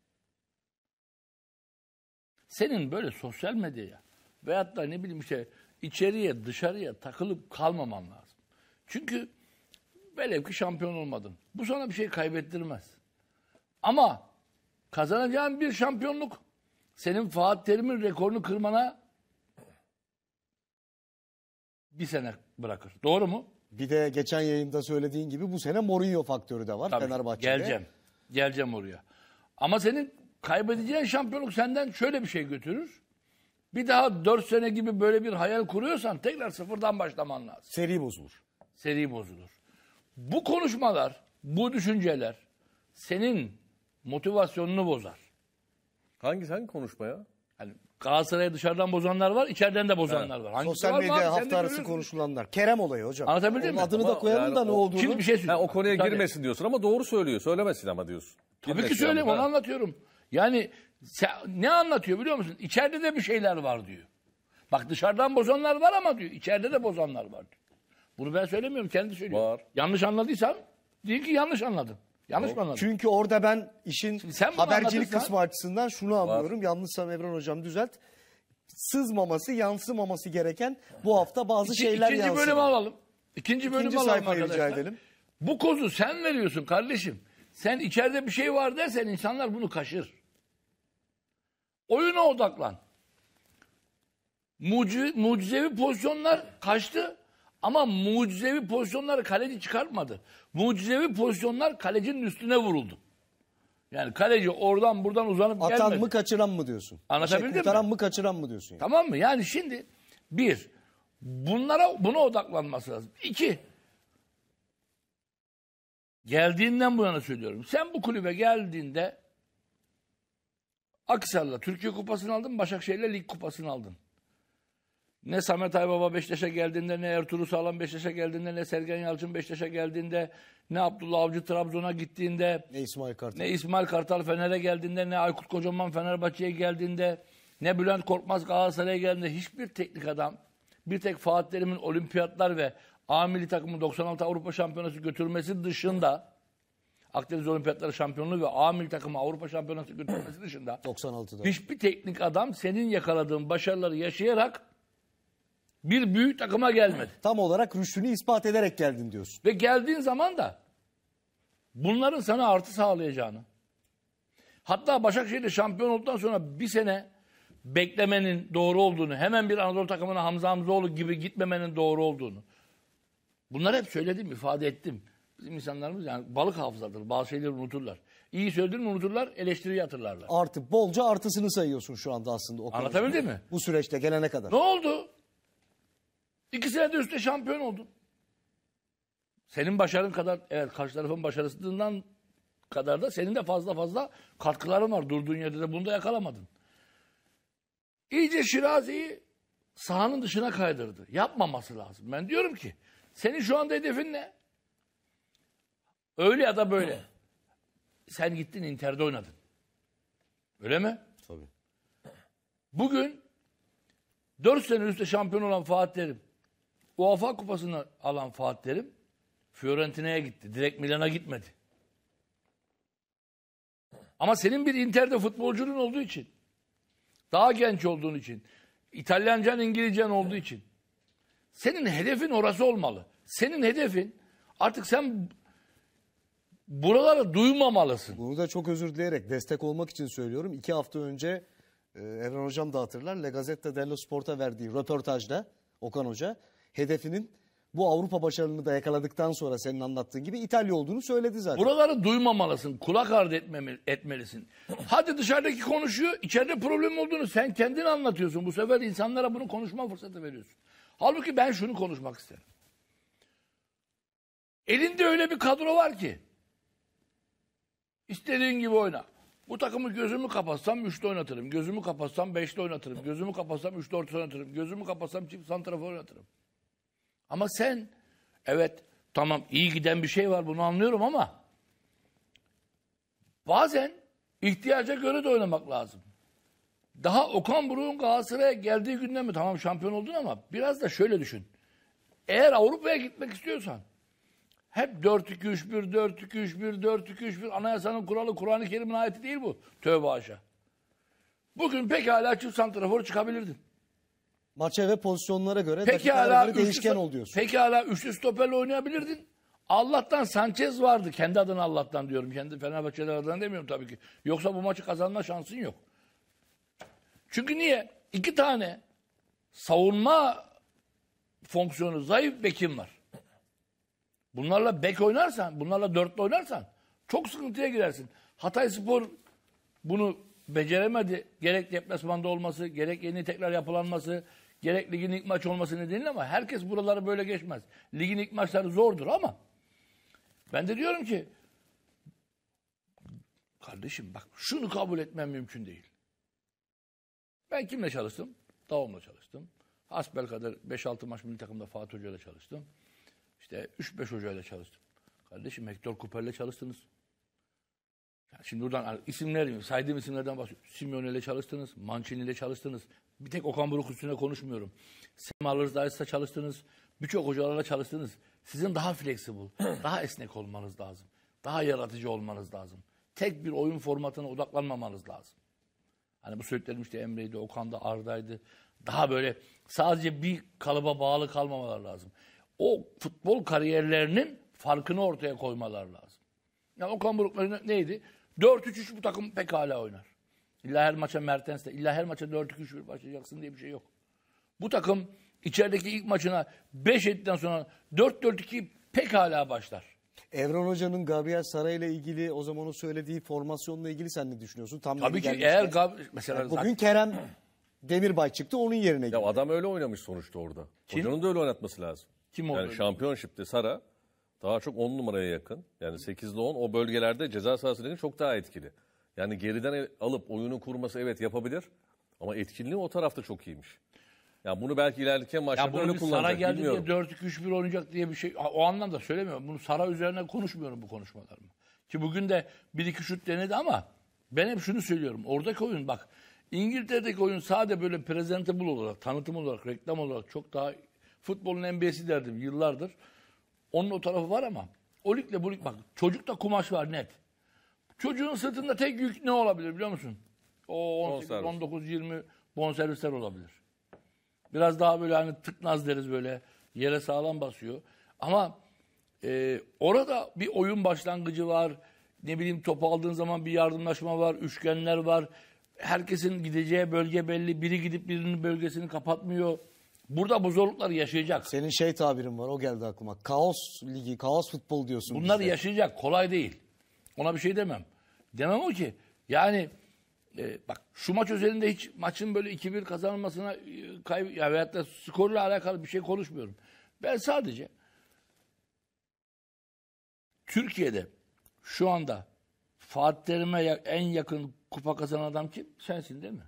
Senin böyle sosyal medyaya veyahut da ne bileyim işte içeriye dışarıya takılıp kalmaman lazım. Çünkü velev ki şampiyon olmadın. Bu sana bir şey kaybettirmez. Ama kazanacağın bir şampiyonluk senin Fatih Terim'in rekorunu kırmana bir sene bırakır. Doğru mu? Bir de geçen yayında söylediğin gibi bu sene Mourinho faktörü de var. Tabii, Fenerbahçe'de. Geleceğim oraya. Ama senin kaybedeceğin şampiyonluk senden şöyle bir şey götürür. Bir daha 4 sene gibi böyle bir hayal kuruyorsan tekrar sıfırdan başlaman lazım. Seri bozulur. Bu konuşmalar, bu düşünceler senin motivasyonunu bozar. Hangi konuşma ya? Yani Galatasaray'ı dışarıdan bozanlar var, içeriden de bozanlar var. Hangisi sosyal medya hafta arası konuşulanlar. Kerem olayı hocam. Anlatabildim mi? Adını da koyalım yani da ne olduğunu. Şimdi bir şey söyleyeyim. O konuya girmesin diyorsun ama doğru söylüyor. Söylemesin ama diyorsun. Tabii ki söyleyeyim, onu anlatıyorum. Yani ne anlatıyor biliyor musun? İçeride de bir şeyler var diyor. Bak dışarıdan bozanlar var ama diyor, içeride de bozanlar var diyor. Bunu ben söylemiyorum, kendi söylüyor. Var. Yanlış anladıysam diyelim ki yanlış anladın. Yanlış mı anladın? Çünkü orada ben işin habercilik kısmı açısından şunu anlıyorum. Yanlışsam Evren hocam düzelt. Sızmaması, yansımaması gereken bu hafta bazı şeyler yansıyor. İkinci bölümü alalım. İkinci sayfayı rica edelim. Bu kozu sen veriyorsun kardeşim. Sen içeride bir şey var dersen insanlar bunu kaşır. Oyuna odaklan. Mucizevi pozisyonlar kaçtı. Ama mucizevi pozisyonları kaleci çıkartmadı. Mucizevi pozisyonlar kalecinin üstüne vuruldu. Yani kaleci oradan buradan uzanıp atan gelmedi. Atan mı kaçıran mı diyorsun? Anlatabildim mi? Kurtaran mı kaçıran mı diyorsun? Yani. Tamam mı? Yani şimdi bir, buna odaklanması lazım. İki, geldiğinden bu yana söylüyorum. Sen bu kulübe geldiğinde Aksar'la Türkiye Kupası'nı aldın, Başakşehir'le Lig Kupası'nı aldın. Ne Samet Aybaba Beşiktaş'a geldiğinde, ne Ertuğrul Sağlam Beşiktaş'a geldiğinde, ne Sergen Yalçın Beşiktaş'a geldiğinde, ne Abdullah Avcı Trabzon'a gittiğinde, ne İsmail Kartal Fener'e geldiğinde, ne Aykut Kocaman Fenerbahçe'ye geldiğinde, ne Bülent Korkmaz Galatasaray'a geldiğinde hiçbir teknik adam, bir tek Fatih Terim'in olimpiyatlar ve A milli takımı 96 Avrupa Şampiyonası götürmesi dışında, Akdeniz Olimpiyatları şampiyonluğu ve A milli takımı Avrupa Şampiyonası götürmesi dışında 96'da. Hiçbir teknik adam senin yakaladığın başarıları yaşayarak bir büyük takıma gelmedi. Tam olarak rüştünü ispat ederek geldin diyorsun. Ve geldiğin zaman da bunların sana artı sağlayacağını. Hatta Başakşehir'de şampiyon olduktan sonra bir sene beklemenin doğru olduğunu, hemen bir Anadolu takımına Hamza Hamzoğlu gibi gitmemenin doğru olduğunu. Bunları hep söyledim, ifade ettim. Bizim insanlarımız yani balık hafızadır. Bazı şeyleri unuturlar. İyi söyledin mi unuturlar, eleştiriyi hatırlarlar. Artık bolca artısını sayıyorsun şu anda aslında. O anlatabildim mi? Bu süreçte gelene kadar. Ne oldu? 2 senede üstte şampiyon oldun. Senin başarın kadar, evet karşı tarafın başarısından kadar da senin de fazla katkıların var. Durduğun yerde de bunu da yakalamadın. İyice Şirazi'yi sahanın dışına kaydırdı. Yapmaması lazım. Ben diyorum ki senin şu anda hedefin ne? Öyle ya da böyle. Sen gittin Inter'de oynadın. Öyle mi? Tabii. Bugün 4 sene üstte şampiyon olan Fatih Terim, UEFA kupasını alan Fatih Terim Fiorentina'ya gitti. Direkt Milan'a gitmedi. Ama senin bir Inter'de futbolcunun olduğu için, daha genç olduğun için, İtalyancan, İngilizcen olduğu için senin hedefin orası olmalı. Senin hedefin artık sen buraları duymamalısın. Bunu da çok özür dileyerek destek olmak için söylüyorum. 2 hafta önce Evren Hocam da hatırlar. La Gazzetta dello Sport'a verdiği röportajda Okan Hoca hedefinin bu Avrupa başarını da yakaladıktan sonra senin anlattığın gibi İtalya olduğunu söyledi zaten. Buraları duymamalısın. Kulak ardı etmelisin. Hadi dışarıdaki konuşuyor. İçeride problem olduğunu sen kendin anlatıyorsun. Bu sefer insanlara bunu konuşma fırsatı veriyorsun. Halbuki ben şunu konuşmak isterim. Elinde öyle bir kadro var ki İstediğin gibi oyna. Bu takımı gözümü kapatsam 3'te oynatırım. Gözümü kapatsam 5'te oynatırım. Gözümü kapatsam 3'te orta oynatırım. Gözümü kapatsam çift santrafor oynatırım. Ama sen evet tamam iyi giden bir şey var bunu anlıyorum ama bazen ihtiyaca göre de oynamak lazım. Daha Okan Buruk'un Galatasaray'a geldiği günden mi tamam şampiyon oldun ama biraz da şöyle düşün. Eğer Avrupa'ya gitmek istiyorsan hep 4-2-3-1, 4-2-3-1, 4-2-3-1 anayasanın kuralı, Kur'an-ı Kerim'in ayeti değil bu. Tövbe haşa. Bugün pekala çift santrafor çıkabilirdin. Maça ve pozisyonlara göre dakikalara değişken ol diyorsun. Pekala üçlü stoperle oynayabilirdin. Allah'tan Sanchez vardı. Kendi adına Allah'tan diyorum. Kendi Fenerbahçeler adına demiyorum tabii ki. Yoksa bu maçı kazanma şansın yok. Çünkü niye? 2 tane savunma fonksiyonu zayıf bekim var. Bunlarla bek oynarsan, bunlarla dörtlü oynarsan çok sıkıntıya girersin. Hatay Spor bunu beceremedi. Gerek deplasmanda olması, gerek yeni tekrar yapılanması, gerek ligin ilk maç olması nedeniyle ama herkes buraları böyle geçmez. Ligin ilk maçları zordur ama ben de diyorum ki kardeşim bak şunu kabul etmem mümkün değil. Ben kimle çalıştım? Davum'la çalıştım. Hasbelkader 5-6 maç milli takımda Fatih Hoca'yla çalıştım. İşte 3-5 hocayla çalıştım. Kardeşim Hector Cooper'le çalıştınız. Yani şimdi buradan isimler, saydığım isimlerden bahsediyorum. Simeone'yle çalıştınız, Mancini'yle çalıştınız. Bir tek Okan Buruk üstüne konuşmuyorum. Semalarız Daris'le çalıştınız. Birçok hocalarla çalıştınız. Sizin daha flexible, daha esnek olmanız lazım. Daha yaratıcı olmanız lazım. Tek bir oyun formatına odaklanmamanız lazım. Hani bu söylediklerim işte Emre'ydi, Okan'da, Arda'ydı. Daha böyle sadece bir kalıba bağlı kalmamalar lazım. O futbol kariyerlerinin farkını ortaya koymalar lazım. Yani Okan Buruk neydi? 4-3-3 bu takım pekala oynar. İlla her maça Mertens'le, illa her maça 4-2-3-1 başlayacaksın diye bir şey yok. Bu takım içerideki ilk maçına 5 ettikten sonra 4-4-2 pekala başlar. Evren Hoca'nın Gabriel Sara ile ilgili o zaman o söylediği formasyonla ilgili sen ne düşünüyorsun? Tam tabii ki eğer mesela yani bugün Kerem Demirbay çıktı onun yerine gitti. Ya adam öyle oynamış sonuçta orada. Kim? Hocanın da öyle oynatması lazım. Kim yani şampiyonşipte Sara daha çok 10 numaraya yakın. Yani 8'li 10 o bölgelerde ceza sahasının çok daha etkili. Yani geriden alıp oyunu kurması evet yapabilir ama etkinliği o tarafta çok iyiymiş. Yani bunu belki ilerleyen maçlarda öyle kullanacak. Sara geldi bilmiyorum diye 4-2-3-1 oynayacak diye bir şey o anlamda söylemiyorum. Bunu Sara üzerine konuşmuyorum bu konuşmalarımı. Ki bugün de 1-2 şut denedi ama ben hep şunu söylüyorum. Oradaki oyun bak İngiltere'deki oyun sadece böyle presentable olarak, tanıtım olarak, reklam olarak çok daha futbolun NBA'si derdim yıllardır. Onun o tarafı var ama o ligle bu lig bak çocukta kumaş var net. Çocuğun sırtında tek yük ne olabilir biliyor musun? O 18, 19, 20 bonservisler olabilir. Biraz daha böyle hani tıknaz deriz böyle yere sağlam basıyor. Ama orada bir oyun başlangıcı var. Ne bileyim topu aldığın zaman bir yardımlaşma var. Üçgenler var. Herkesin gideceği bölge belli. Biri gidip birinin bölgesini kapatmıyor. Burada bu zorlukları yaşayacak. Senin şey tabirin var, o geldi aklıma. Kaos ligi, kaos futbol diyorsun. Bunlar bize yaşayacak, kolay değil. Ona bir şey demem. Demem o ki yani bak şu maç özelinde hiç maçın böyle 2-1 kazanılmasına ya veyahut da skorla alakalı bir şey konuşmuyorum. Ben sadece Türkiye'de şu anda Fatih Terim'e en yakın kupa kazanan adam kim? Sensin değil mi?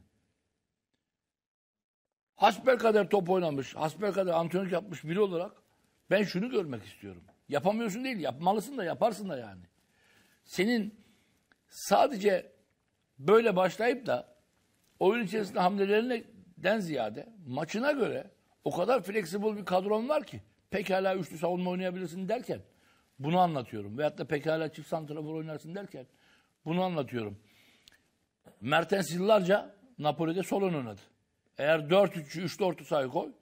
Hasbelkader top oynamış, hasbelkader antrenörlük yapmış biri olarak ben şunu görmek istiyorum. Yapamıyorsun değil, yapmalısın da yaparsın da yani. Senin sadece böyle başlayıp da oyun içerisinde hamlelerinden ziyade maçına göre o kadar fleksibol bir kadron var ki pekala üçlü savunma oynayabilirsin derken bunu anlatıyorum. Veyahut da pekala çift santrafor oynarsın derken bunu anlatıyorum. Mertens yıllarca Napoli'de sol ön oynadı. Eğer 4-3'ü 3'lü orta sahaya koy,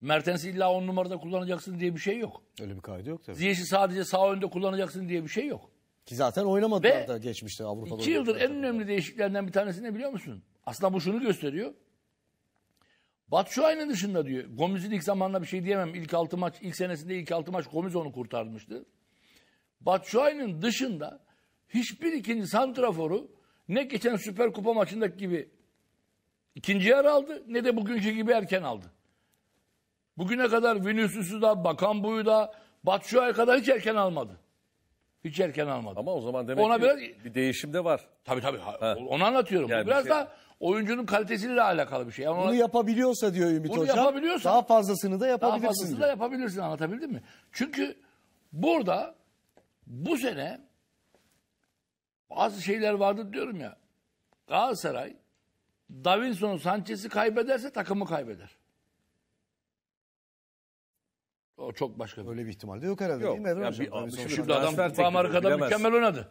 Mertens'i illa 10 numarada kullanacaksın diye bir şey yok. Öyle bir kaydı yok tabii. Ziyech'i sadece sağ önde kullanacaksın diye bir şey yok. Ki zaten oynamadılar ve da geçmişte Avrupa'da. 2 yıldır en önemli değişikliklerinden bir tanesi ne biliyor musun? Aslında bu şunu gösteriyor. Batshuayi'nin dışında diyor. Gomez'in ilk zamanında bir şey diyemem. İlk 6 maç, ilk senesinde ilk 6 maç Gomez onu kurtarmıştı. Batshuayi'nin dışında hiçbir ikinci santraforu ne geçen Süper Kupa maçındaki gibi İkinci yer aldı ne de bugünkü gibi erken aldı. Bugüne kadar Vinicius'u da, Bakambu'yu da, Batshuayi'ye kadar hiç erken almadı. Hiç erken almadı. Ama o zaman demek ona biraz bir değişim de var. Tabii tabii. Ha. Onu anlatıyorum. Yani biraz da oyuncunun kalitesiyle alakalı bir şey. Yani bunu yapabiliyorsa diyor Ümit Hocam. Bunu yapabiliyorsa daha fazlasını da yapabilirsin. Daha fazlasını da yapabilirsin. Anlatabildim mi? Çünkü burada bu sene bazı şeyler vardı diyorum ya. Galatasaray Davinson Sanchez'i kaybederse takımı kaybeder. O çok başka bir. Öyle bir ihtimal de yok herhalde yok. Değil mi Evren Hocam? Şimdi adam Amerika'da mükemmel oynadı.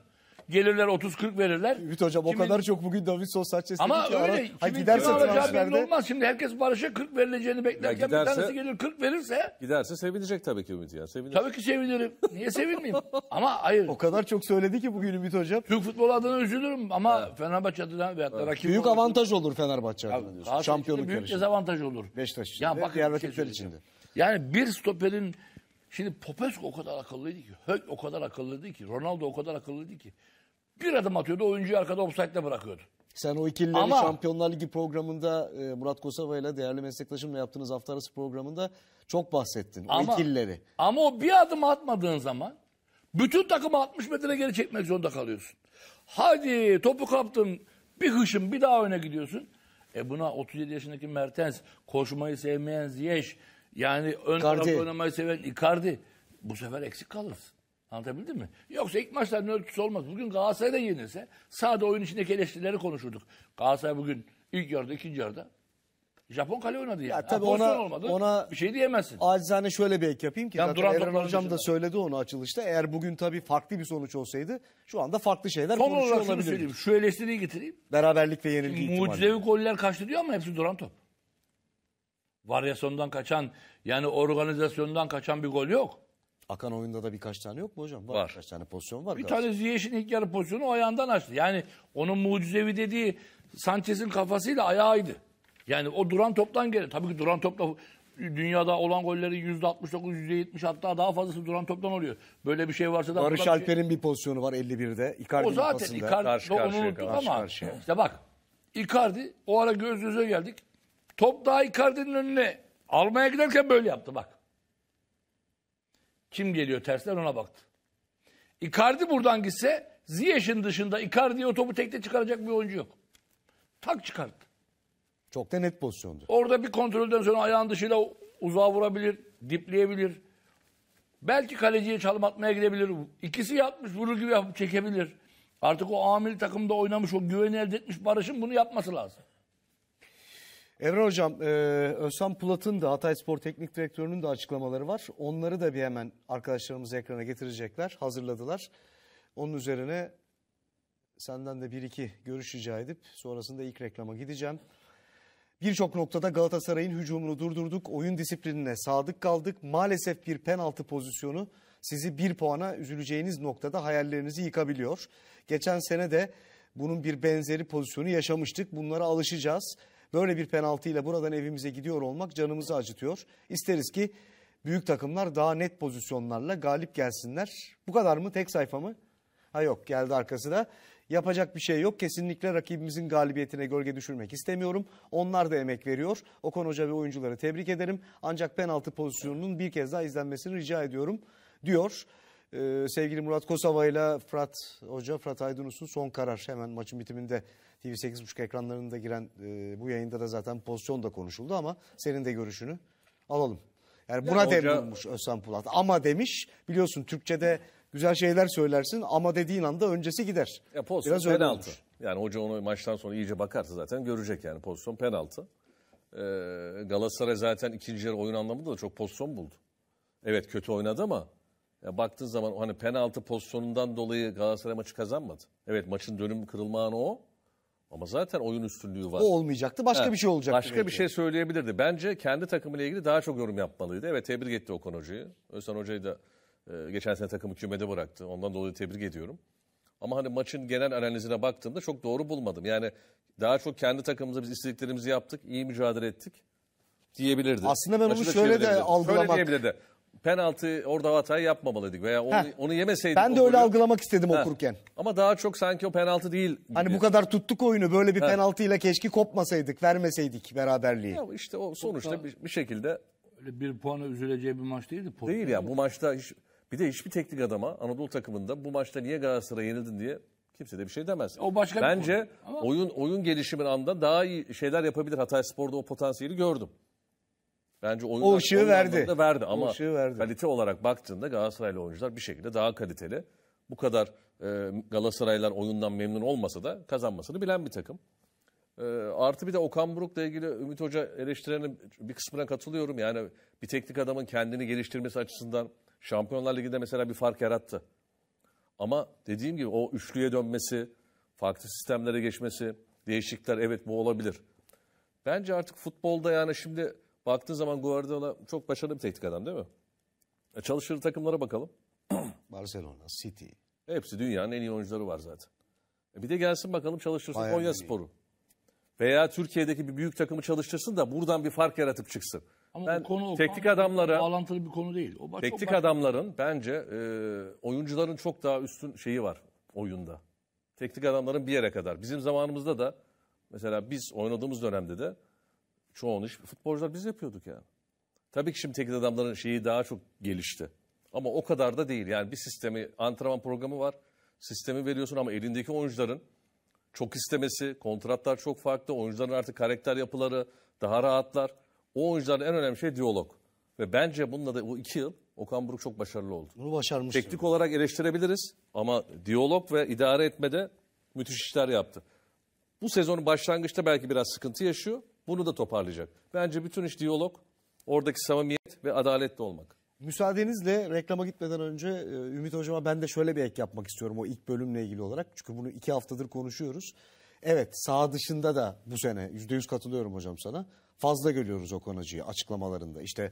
Gelirler 30-40 verirler. Ümit Hocam o kadar çok bugün Davinson Sanchez'e ama öyle. Giderse transferde olmaz. Şimdi herkes Barış'a 40 verileceğini beklerken giderse, bir tanesi gelir 40 verirse. Giderse sevinecek tabii ki Ümit ya. Sevinecek. Tabii ki sevinirim. Niye sevinmeyeyim? Ama hayır. O kadar çok söyledi ki bugün Ümit Hocam. Türk futbolu adına üzülürüm ama evet. Fenerbahçe adına veyahut da rakip. Büyük olur. Avantaj olur Fenerbahçe adına diyorsun. Şampiyonluk büyük dezavantaj olur. Beşiktaş için. Ya bak diğer rakipler için de. Yani bir stoperin şimdi Popescu o kadar akıllıydı ki, Hök o kadar akıllıydı ki, Ronaldo o kadar akıllıydı ki. Bir adım atıyordu, oyuncuyu arkada ofsaytla bırakıyordu. Sen o ikilileri ama Şampiyonlar Ligi programında Murat Kosova ile değerli meslektaşımla yaptığınız hafta arası programında çok bahsettin. Ama, o ikilileri. Ama o bir adım atmadığın zaman bütün takımı 60 metre geri çekmek zorunda kalıyorsun. Hadi topu kaptın, bir hışım bir daha öne gidiyorsun. Buna 37 yaşındaki Mertens, koşmayı sevmeyen Ziyech, yani ön tarafta oynamayı seven Icardi bu sefer eksik kalırsın. Anlatabildim mi? Yoksa ilk maçların ölçüsü olmaz. Bugün Galatasaray'da yenilse sahada oyun içindeki eleştirileri konuşurduk. Galatasaray bugün ilk yarıda, ikinci yarıda Japon kale oynadı yani. Ya tabii ona bir şey diyemezsin. Acizane şöyle bir ek yapayım ki yani zaten Evren Hocam da söyledi onu açılışta. Eğer bugün tabii farklı bir sonuç olsaydı şu anda farklı şeyler konuşuyor olabilirdi. Şu eleştiriyi getireyim. Beraberlik ve yenilgi ihtimali. Mucizevi goller kaçtı diyor ama hepsi duran top. Varyasyondan kaçan yani organizasyondan kaçan bir gol yok. Akan oyunda da birkaç tane yok mu hocam? Var. Birkaç tane pozisyon var. Bir tane Ziyech'in ilk yarı pozisyonu o ayağından açtı. Yani onun mucizevi dediği Sanchez'in kafasıyla ayağıydı. Yani o duran toptan gelen. Tabii ki duran topla dünyada olan golleri %69, %70 hatta daha fazlası duran toptan oluyor. Böyle bir şey varsa da Barış Alper'in bir pozisyonu var 51'de. Icardi'nin pasında. O zaten karşı karşıya. İşte bak Icardi o ara göz göze geldik. Top daha Icardi'nin önüne almaya giderken böyle yaptı bak. Kim geliyor tersten ona baktı. Icardi buradan gitse Ziyech'in dışında Icardi'ye o topu tekte çıkaracak bir oyuncu yok. Tak çıkarttı. Çok da net pozisyondu. Orada bir kontrolden sonra ayağın dışıyla uzağa vurabilir, dipleyebilir. Belki kaleciye çalım atmaya gidebilir. İkisi yapmış vurur gibi yapıp çekebilir. Artık o amil takımda oynamış, o güveni elde etmiş Barış'ın bunu yapması lazım. Evren Hocam, Özhan Pulat'ın da Hatay Spor Teknik Direktörü'nün de açıklamaları var. Onları da bir hemen arkadaşlarımız ekrana getirecekler, hazırladılar. Onun üzerine senden de bir iki görüş rica edip sonrasında ilk reklama gideceğim. Birçok noktada Galatasaray'ın hücumunu durdurduk, oyun disiplinine sadık kaldık. Maalesef bir penaltı pozisyonu sizi bir puana üzüleceğiniz noktada hayallerinizi yıkabiliyor. Geçen sene de bunun bir benzeri pozisyonu yaşamıştık, bunlara alışacağız. Böyle bir penaltıyla buradan evimize gidiyor olmak canımızı acıtıyor. İsteriz ki büyük takımlar daha net pozisyonlarla galip gelsinler. Bu kadar mı? Tek sayfa mı? Ha yok, geldi arkası da. Yapacak bir şey yok. Kesinlikle rakibimizin galibiyetine gölge düşürmek istemiyorum. Onlar da emek veriyor. Okan Hoca ve oyuncuları tebrik ederim. Ancak penaltı pozisyonunun bir kez daha izlenmesini rica ediyorum diyor. Sevgili Murat Kosova ile Fırat Hoca, Fırat Aydınus'un son karar. Hemen maçın bitiminde TV 8.30 ekranlarında giren bu yayında da zaten pozisyon da konuşuldu ama senin de görüşünü alalım. Yani buna hoca... dem bulmuş Özhan Polat. Ama demiş, biliyorsun Türkçe'de güzel şeyler söylersin ama dediğin anda öncesi gider. Ya pozisyon biraz penaltı. Yani hoca onu maçtan sonra iyice bakarsa zaten görecek yani pozisyon penaltı. Galatasaray zaten ikinci yarı oyun anlamında da çok pozisyon buldu. Evet kötü oynadı ama ya baktığın zaman hani penaltı pozisyonundan dolayı Galatasaray maçı kazanmadı. Evet maçın dönüm kırılma anı o. Ama zaten oyun üstünlüğü var. O olmayacaktı. Başka bir şey olacaktı. Başka belki bir şey söyleyebilirdi. Bence kendi takımıyla ilgili daha çok yorum yapmalıydı. Evet tebrik etti Okan Hoca'yı. Özhan Hoca'yı da geçen sene takımı kümede bıraktı. Ondan dolayı tebrik ediyorum. Ama hani maçın genel analizine baktığımda çok doğru bulmadım. Yani daha çok kendi takımımıza biz istediklerimizi yaptık. İyi mücadele ettik diyebilirdi. Aslında ben onu şöyle de algılamak... Penaltı orada hatayı yapmamalıydık veya onu yemeseydik. Ben de öyle algılamak istedim okurken. Ama daha çok sanki o penaltı değil gibi. Hani bu kadar tuttuk oyunu böyle bir penaltıyla keşke kopmasaydık, vermeseydik beraberliği. Ya işte o sonuçta bir şekilde. Öyle bir puana üzüleceği bir maç değildi. Değil ya bu maçta bir de hiçbir teknik adama Anadolu takımında bu maçta niye Galatasaray'a yenildin diye kimse de bir şey demez. O başka bence ama... oyun gelişimin anda daha iyi şeyler yapabilir. Hatay Spor'da o potansiyeli gördüm. Bence o ışığı verdi ama kalite olarak baktığında Galatasaraylı oyuncular bir şekilde daha kaliteli. Bu kadar Galatasaraylılar oyundan memnun olmasa da kazanmasını bilen bir takım. Artı bir de Okan Buruk'la ilgili Ümit Hoca eleştirenin bir kısmına katılıyorum. Yani bir teknik adamın kendini geliştirmesi açısından Şampiyonlar Ligi'nde mesela bir fark yarattı. Ama dediğim gibi o üçlüye dönmesi, farklı sistemlere geçmesi, değişiklikler evet bu olabilir. Bence artık futbolda yani şimdi... Baktığın zaman Guardiola çok başarılı bir teknik adam değil mi? Çalışır takımlara bakalım. Barcelona, City. Hepsi dünyanın en iyi oyuncuları var zaten. Bir de gelsin bakalım çalıştırsın Konya Sporu. Veya Türkiye'deki bir büyük takımı çalıştırsın da buradan bir fark yaratıp çıksın. Ama ben konu, teknik adamlara... Bağlantılı bir konu değil. Teknik adamların bence oyuncuların çok daha üstün şeyi var oyunda. Teknik adamların bir yere kadar. Bizim zamanımızda da mesela biz oynadığımız dönemde de çoğunu futbolcular biz yapıyorduk yani. Tabii ki şimdi teknik adamların şeyi daha çok gelişti. Ama o kadar da değil. Yani bir sistemi, antrenman programı var. Sistemi veriyorsun ama elindeki oyuncuların çok istemesi, kontratlar çok farklı. Oyuncuların artık karakter yapıları daha rahatlar. O oyuncuların en önemli şey diyalog. Ve bence bununla da bu 2 yıl Okan Buruk çok başarılı oldu. Bunu başarmış. Teknik olarak eleştirebiliriz ama diyalog ve idare etmede müthiş işler yaptı. Bu sezonun başlangıçta belki biraz sıkıntı yaşıyor. Bunu da toparlayacak. Bence bütün iş diyalog, oradaki samimiyet ve adaletli olmak. Müsaadenizle reklama gitmeden önce Ümit Hocama ben de şöyle bir ek yapmak istiyorum o ilk bölümle ilgili olarak. Çünkü bunu 2 haftadır konuşuyoruz. Evet saha dışında da bu sene %100 katılıyorum hocam sana. Fazla görüyoruz Okan Hoca'yı açıklamalarında. İşte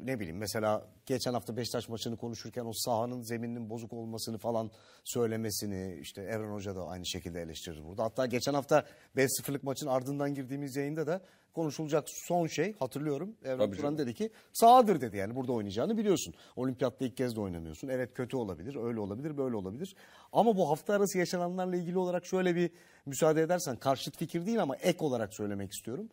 ne bileyim mesela geçen hafta Beşiktaş maçını konuşurken o sahanın zemininin bozuk olmasını falan söylemesini işte Evren Hoca da aynı şekilde eleştirir burada. Hatta geçen hafta 5-0'lık maçın ardından girdiğimiz yayında da konuşulacak son şey hatırlıyorum. Evren Turhan dedi ki sahadır dedi yani burada oynayacağını biliyorsun. Olimpiyatta ilk kez de oynamıyorsun. Evet kötü olabilir, öyle olabilir, böyle olabilir. Ama bu hafta arası yaşananlarla ilgili olarak şöyle bir müsaade edersen karşıt fikir değil ama ek olarak söylemek istiyorum.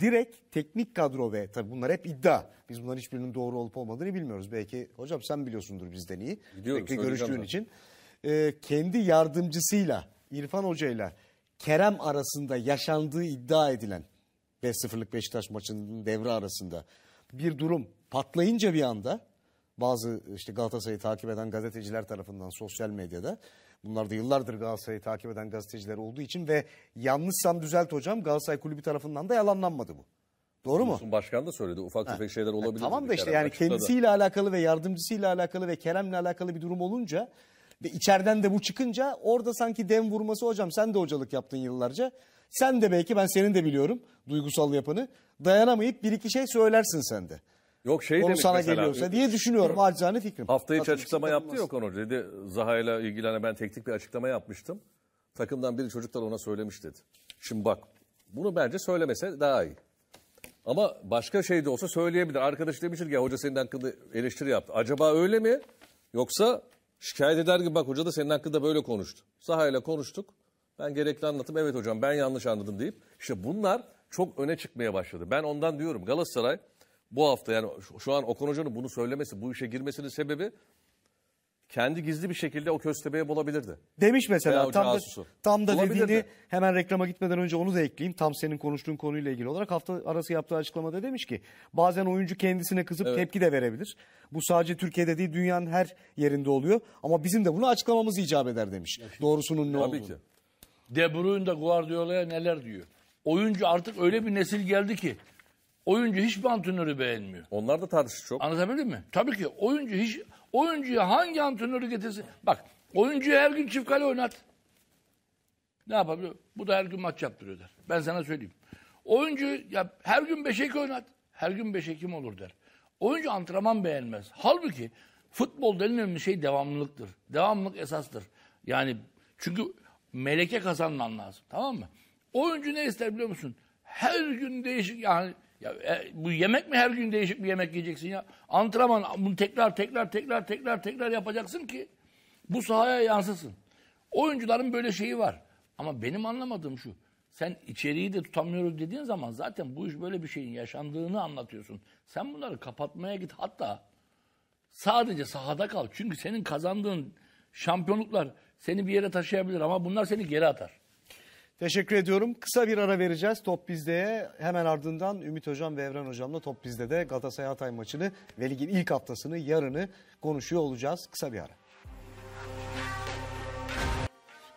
Direkt teknik kadro ve tabii bunlar hep iddia. Biz bunların hiçbirinin doğru olup olmadığını bilmiyoruz. Belki hocam sen biliyorsundur bizden iyi. Belki görüştüğün için. Kendi yardımcısıyla İrfan Hoca'yla Kerem arasında yaşandığı iddia edilen 5-0'lık Beşiktaş maçının devre arasında bir durum patlayınca bir anda bazı işte Galatasaray'ı takip eden gazeteciler tarafından sosyal medyada bunlar da yıllardır Galatasaray'ı takip eden gazeteciler olduğu için ve yanlışsam düzelt hocam Galatasaray Kulübü tarafından da yalanlanmadı bu. Doğru mu? Başkan da söyledi ufak tefek şeyler olabilir. Tamam da işte Kerem'den yani kendisiyle alakalı ve yardımcısıyla alakalı ve Kerem'le alakalı bir durum olunca ve içeriden de bu çıkınca orada sanki dem vurması hocam sen de hocalık yaptın yıllarca. Sen de belki ben senin de biliyorum duygusal yapını dayanamayıp bir iki şey söylersin sen de. Yok şey onu demiş sana mesela, geliyorsa diye düşünüyorum. Acizane fikrim. Hafta içi açıklama yaptı yok onu dedi. Zaha'yla ilgili hani ben teknik bir açıklama yapmıştım. Takımdan biri çocuklar ona söylemiş dedi. Şimdi bak Bunu bence söylemese daha iyi. Ama başka şey de olsa söyleyebilir. Arkadaş demiştir ki ya hoca senin hakkında eleştiri yaptı. Acaba öyle mi? Yoksa şikayet eder gibi bak hoca da senin hakkında böyle konuştu. Sahayla konuştuk. Ben gerekli anlattım. Evet hocam ben yanlış anladım deyip. İşte bunlar çok öne çıkmaya başladı. Ben ondan diyorum Galatasaray bu hafta yani şu an Okan Hoca'nın bunu söylemesi, bu işe girmesinin sebebi kendi gizli bir şekilde o köstebeği bulabilirdi. Demiş mesela tam da dediğini hemen reklama gitmeden önce onu da ekleyeyim. Tam senin konuştuğun konuyla ilgili olarak hafta arası yaptığı açıklamada demiş ki bazen oyuncu kendisine kızıp tepki de verebilir. Bu sadece Türkiye'de değil dünyanın her yerinde oluyor. Ama bizim de bunu açıklamamız icap eder demiş. Doğrusunun ne olduğunu. Tabii ki. De Bruyne de Guardiola'ya neler diyor. Oyuncu artık öyle bir nesil geldi ki oyuncu hiç antrenörü beğenmiyor. Onlar da tartışıyor çok. Anlatabildim mi? Tabii ki oyuncu hiç... Oyuncuya hangi antrenörü getirsin? Bak oyuncuya her gün çift kale oynat. Ne yapabiliyor? Bu da her gün maç yaptırıyor der. Ben sana söyleyeyim. Oyuncu ya her gün 5-2 oynat. Her gün 5-2 olur der. Oyuncu antrenman beğenmez. Halbuki futbolda en önemli şey devamlılıktır. Devamlılık esastır. Yani çünkü meleke kazanman lazım. Tamam mı? Oyuncu ne ister biliyor musun? Her gün değişik yani... Ya, bu yemek mi her gün değişik bir yemek yiyeceksin ya? Antrenman bunu tekrar yapacaksın ki bu sahaya yansısın. Oyuncuların böyle şeyi var. Ama benim anlamadığım şu. Sen içeriği de tutamıyoruz dediğin zaman zaten bu iş böyle bir şeyin yaşandığını anlatıyorsun. Sen bunları kapatmaya git hatta sadece sahada kal. Çünkü senin kazandığın şampiyonluklar seni bir yere taşıyabilir ama bunlar seni geri atar. Teşekkür ediyorum. Kısa bir ara vereceğiz Top Bizde'ye. Hemen ardından Ümit Hocam ve Evren Hocam'la Top Bizde'de Galatasaray Hatay maçını ve ligin ilk haftasını yarını konuşuyor olacağız. Kısa bir ara.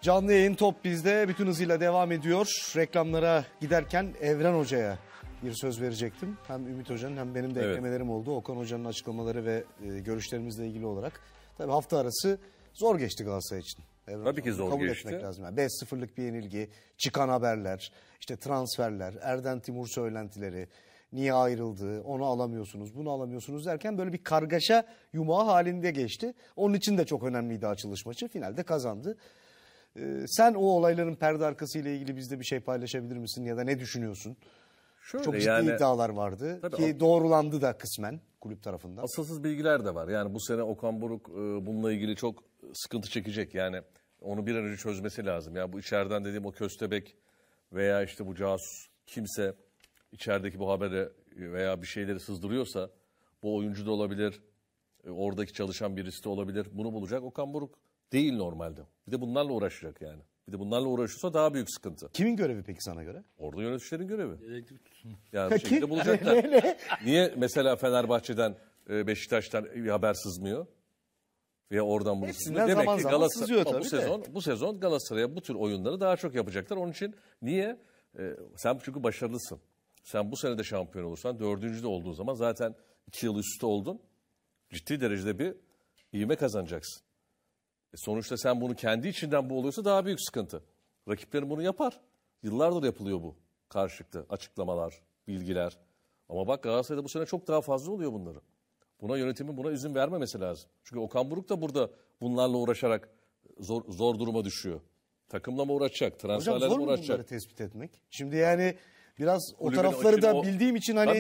Canlı yayın Top Bizde bütün hızıyla devam ediyor. Reklamlara giderken Evren Hoca'ya bir söz verecektim. Hem Ümit Hoca'nın hem benim de eklemelerim oldu. Okan Hoca'nın açıklamaları ve görüşlerimizle ilgili olarak. Tabii hafta arası zor geçti Galatasaray için. Evren Tabii ki zor kabul geçti. Etmek lazım. Yani 5-0'lık bir yenilgi, çıkan haberler, işte transferler, Erden Timur söylentileri, niye ayrıldı, onu alamıyorsunuz, bunu alamıyorsunuz derken böyle bir kargaşa yumağı halinde geçti. Onun için de çok önemliydi açılış maçı. Finalde kazandı. Sen o olayların perde arkası ile ilgili bizde bir şey paylaşabilir misin ya da ne düşünüyorsun? Şöyle, çok ciddi iddialar vardı ki doğrulandı da kısmen kulüp tarafından. Asılsız bilgiler de var. Yani bu sene Okan Buruk bununla ilgili çok sıkıntı çekecek. Yani onu bir an önce çözmesi lazım. Ya yani bu içeriden dediğim o köstebek veya işte bu casus kimse içerideki bu habere veya bir şeyleri sızdırıyorsa bu oyuncu da olabilir, oradaki çalışan birisi de olabilir. Bunu bulacak Okan Buruk değil normalde. Bir de bunlarla uğraşacak yani. Bir de bunlarla uğraşırsa daha büyük sıkıntı. Kimin görevi peki sana göre? Orada yöneticilerin görevi. Direktif tutsun. Yani bir şekilde bulacaklar. Niye mesela Fenerbahçe'den, Beşiktaş'tan bir haber sızmıyor? Veya oradan bunu sızmıyor. Demek zaman ki Galatasaray bu sezon Galatasaray'a bu tür oyunları daha çok yapacaklar. Onun için niye? Sen çünkü başarılısın. Sen bu sene de şampiyon olursan, 4. de olduğun zaman zaten 2 yıl üstü oldun. Ciddi derecede bir ivme kazanacaksın. Sonuçta sen bunu kendi içinden bu oluyorsa daha büyük sıkıntı. Rakiplerin bunu yapar. Yıllardır yapılıyor bu karşılıklı açıklamalar, bilgiler. Ama bak Galatasaray'da bu sene çok daha fazla oluyor bunları. Buna yönetimin buna izin vermemesi lazım. Çünkü Okan Buruk da burada bunlarla uğraşarak zor duruma düşüyor. Takımla mı uğraşacak, transferlerle uğraşacak. Hocam zor mu bunları tespit etmek? Şimdi yani biraz o tarafları da bildiğim için hani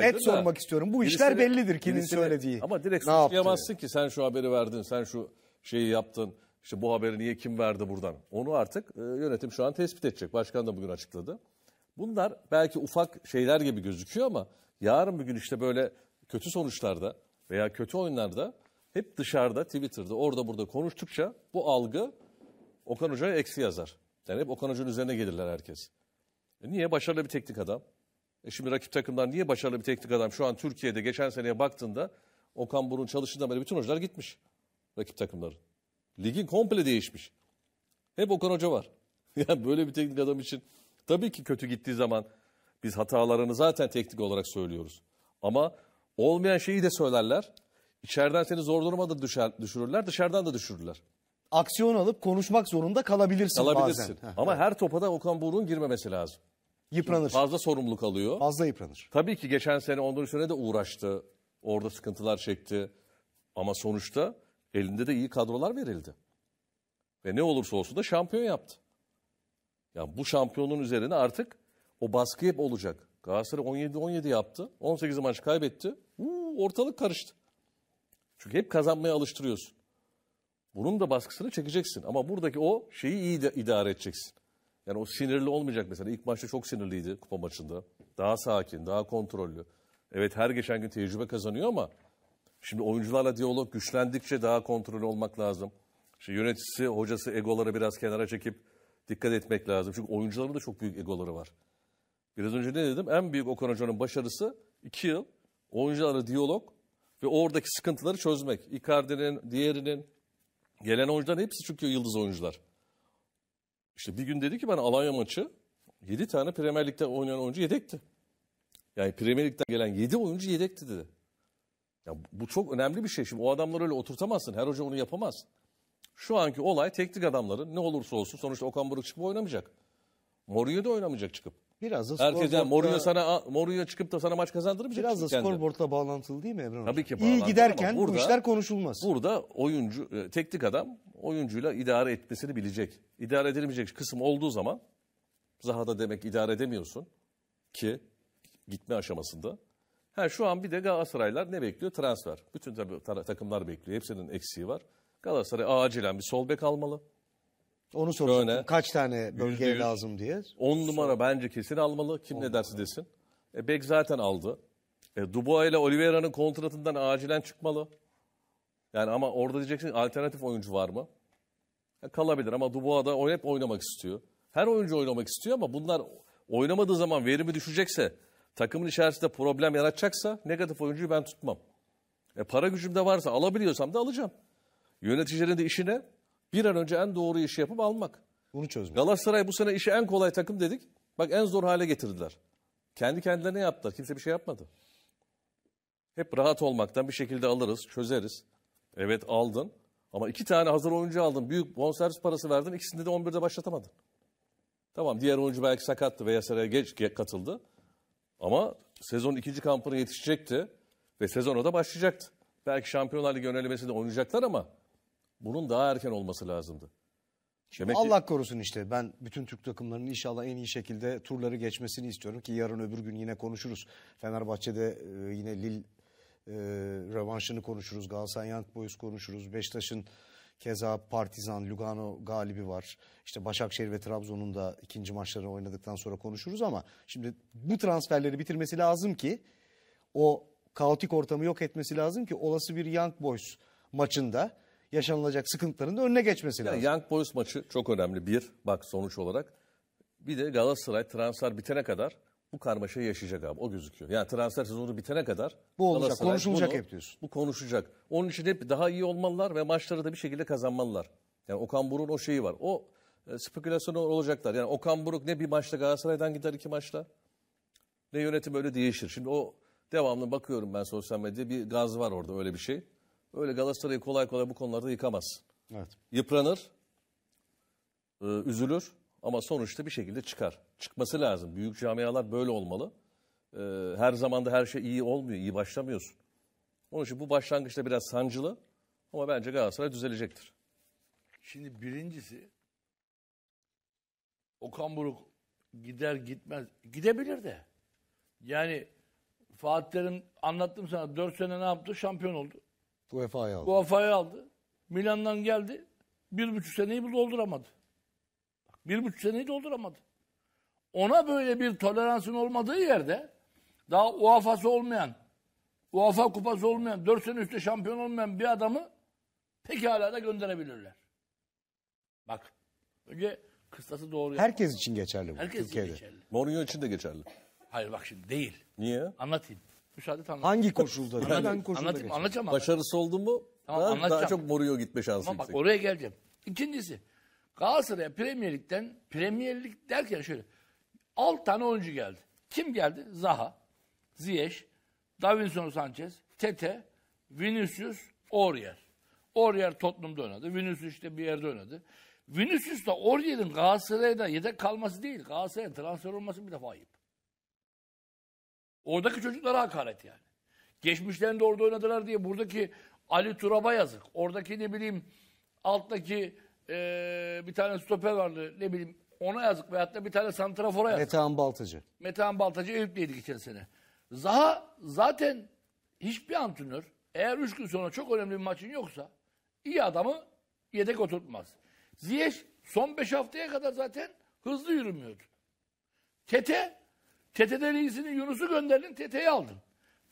net sormak istiyorum. Bu işler bellidir kimin söylediği. Ama direkt suçlayamazsın ki sen şu haberi verdin, sen şu... şeyi yaptın, işte bu haberi niye kim verdi buradan? Onu artık yönetim şu an tespit edecek. Başkan da bugün açıkladı. Bunlar belki ufak şeyler gibi gözüküyor ama yarın bir gün işte böyle kötü sonuçlarda veya kötü oyunlarda hep dışarıda, Twitter'da, orada burada konuştukça bu algı Okan Hoca'ya eksi yazar. Yani hep Okan Hoca'nın üzerine gelirler herkes. Niye? Başarılı bir teknik adam. Şimdi rakip takımdan niye başarılı bir teknik adam? Şu an Türkiye'de geçen seneye baktığında Okan Buruk'un çalışından beri bütün hocalar gitmiş. Rakip takımları. Ligin komple değişmiş. Hep Okan Hoca var. Yani böyle bir teknik adam için tabii ki kötü gittiği zaman biz hatalarını zaten teknik olarak söylüyoruz. Ama olmayan şeyi de söylerler. İçeriden seni zor duruma da düşürürler, dışarıdan da düşürürler. Aksiyon alıp konuşmak zorunda kalabilirsin bazen. Ama her topa da Okan Buruk'un girmemesi lazım. Yıpranır. Şimdi fazla sorumluluk alıyor. Fazla yıpranır. Tabii ki geçen sene ondan üstüne de uğraştı. Orada sıkıntılar çekti. Ama sonuçta elinde de iyi kadrolar verildi. Ve ne olursa olsun da şampiyon yaptı. Yani bu şampiyonun üzerine artık O baskı hep olacak. Galatasaray 17-17 yaptı. 18 maç kaybetti. Ortalık karıştı. Çünkü hep kazanmaya alıştırıyorsun. Bunun da baskısını çekeceksin. Ama buradaki o şeyi iyi idare edeceksin. Yani o sinirli olmayacak mesela. İlk maçta çok sinirliydi kupa maçında. Daha sakin, daha kontrollü. Evet, her geçen gün tecrübe kazanıyor ama şimdi oyuncularla diyalog güçlendikçe daha kontrollü olmak lazım. İşte yöneticisi, hocası egoları biraz kenara çekip dikkat etmek lazım. Çünkü oyuncuların da çok büyük egoları var. Biraz önce ne dedim? En büyük Okan Hoca'nın başarısı 2 yıl oyuncularla diyalog ve oradaki sıkıntıları çözmek. Icardi'nin, diğerinin, gelen oyuncuların hepsi çünkü yıldız oyuncular. İşte bir gün dedi ki bana Alanya maçı 7 tane Premier Lig'de oynayan oyuncu yedekti. Yani Premier Lig'den gelen 7 oyuncu yedekti dedi. Ya bu çok önemli bir şey. Şimdi o adamları öyle oturtamazsın. Her hoca onu yapamaz. Şu anki olay teknik adamların ne olursa olsun sonuçta Okan Buruk çıkıp oynamayacak. Mourinho da oynamayacak çıkıp. Biraz da skorboardla... Mourinho çıkıp da sana maç kazandırmayacak. Biraz da skorboardla bağlantılı değil mi Evren Hocam? Tabii ki bağlantılı. İyi giderken burada, bu işler konuşulmaz. Burada oyuncu, teknik adam oyuncuyla idare etmesini bilecek. İdare edilmeyecek kısım olduğu zaman sahada demek idare edemiyorsun ki gitme aşamasında. Ha, şu an bir de Galatasaraylar ne bekliyor? Transfer. Bütün tabii takımlar bekliyor. Hepsinin eksiği var. Galatasaray acilen bir sol bek almalı. Onu soracaktım. Kaç tane bölgeye lazım diye. 10 numara bence kesin almalı. Kim ne derse desin. Bek zaten aldı. Dubois ile Oliveira'nın kontratından acilen çıkmalı. Yani ama orada diyeceksin alternatif oyuncu var mı? Kalabilir ama Dubois da hep oynamak istiyor. Her oyuncu oynamak istiyor ama bunlar oynamadığı zaman verimi düşecekse, takımın içerisinde problem yaratacaksa negatif oyuncuyu ben tutmam. Para gücümde varsa alabiliyorsam da alacağım. Yöneticilerin de işine bir an önce en doğru işi yapıp almak. Bunu çözmek. Galatasaray bu sene işi en kolay takım dedik. Bak en zor hale getirdiler. Kendi kendilerine yaptılar. Kimse bir şey yapmadı. Hep rahat olmaktan bir şekilde alırız, çözeriz. Evet aldın ama 2 tane hazır oyuncu aldın. Büyük bonservis parası verdin. İkisinde de 11'de başlatamadın. Tamam, diğer oyuncu belki sakattı veya saraya geç katıldı. Ama sezon 2. kampına yetişecekti ve sezona da başlayacaktı. Belki Şampiyonlar Ligi önerilmesinde oynayacaklar ama bunun daha erken olması lazımdı. Demek Allah ki... korusun işte. Ben bütün Türk takımlarının inşallah en iyi şekilde turları geçmesini istiyorum ki yarın öbür gün yine konuşuruz. Fenerbahçe'de yine Lille revanşını konuşuruz. Galatasaray Young Boys konuşuruz. Beşiktaş'ın keza Partizan, Lugano galibi var. İşte Başakşehir ve Trabzon'un da ikinci maçları oynadıktan sonra konuşuruz ama şimdi bu transferleri bitirmesi lazım ki o kaotik ortamı yok etmesi lazım ki olası bir Young Boys maçında yaşanılacak sıkıntıların da önüne geçmesi lazım. Yani Young Boys maçı çok önemli bir bak sonuç olarak. Bir de Galatasaray transfer bitene kadar bu karmaşayı yaşayacak abi, o gözüküyor. Yani transfer sezonu bitene kadar bu olacak, konuşulacak hep diyorsun. Bu konuşacak. Onun için hep daha iyi olmalılar ve maçları da bir şekilde kazanmalılar. Yani Okan Buruk'un o şeyi var. O spekülasyonu olacaklar. Yani Okan Buruk ne bir maçta Galatasaray'dan gider 2 maçta ne yönetim öyle değişir. Şimdi o devamlı bakıyorum ben sosyal medyada bir gaz var orada öyle bir şey. Öyle Galatasaray'ı kolay kolay bu konularda yıkamaz. Evet. Yıpranır, üzülür ama sonuçta bir şekilde çıkar. Çıkması lazım. Büyük camialar böyle olmalı. Her zaman da her şey iyi olmuyor, iyi başlamıyorsun. Onun için bu başlangıçta biraz sancılı ama bence Galatasaray düzelecektir. Şimdi birincisi Okan Buruk gider gitmez. Gidebilir de. Yani Fatih Terim anlattım sana 4 sene ne yaptı? Şampiyon oldu. UEFA'yı aldı. Milan'dan geldi. 1,5 seneyi dolduramadı. 1,5 seneyi dolduramadı. Ona böyle bir toleransın olmadığı yerde daha UEFA'sı olmayan, UEFA kupası olmayan, 4 sene üstü şampiyon olmayan bir adamı pekala da gönderebilirler. Bak. Önce kıstası doğru. Herkes için geçerli bu. Herkes Türkiye'de. Için geçerli. Mourinho için de geçerli. Hayır bak şimdi değil. Niye? Anlatayım. Hangi koşulda? Anlatacağım. Başarısı oldu mu tamam, daha çok Mourinho gitme şansı tamam, bak yüksek. Oraya geleceğim. İkincisi Galatasaray'a Premier Lig derken şöyle 6 tane oyuncu geldi. Kim geldi? Zaha, Ziyech, Davinson Sanchez, Tete, Vinicius, Aurier. Aurier Tottenham'da oynadı. Vinicius işte bir yerde oynadı. Vinicius da Aurier'in Galatasaray'da yedek kalması değil. Galatasaray'a transfer olması bir defa ayıp. Oradaki çocuklara hakaret yani. Geçmişlerinde orada oynadılar diye buradaki Ali Turab'a yazık. Oradaki ne bileyim alttaki bir tane stoper vardı ne bileyim ona yazık. Veyahut da bir tane santrafora yazık. Metehan Baltacı. Metehan Baltacı Eyüp'teydi geçen sene. Zaha zaten hiçbir antrenör eğer 3 gün sonra çok önemli bir maçın yoksa iyi adamı yedek oturtmaz. Ziyech son 5 haftaya kadar zaten hızlı yürümüyordu. Tete'den iyisini Yunus'u gönderdin, Tete'yi aldın.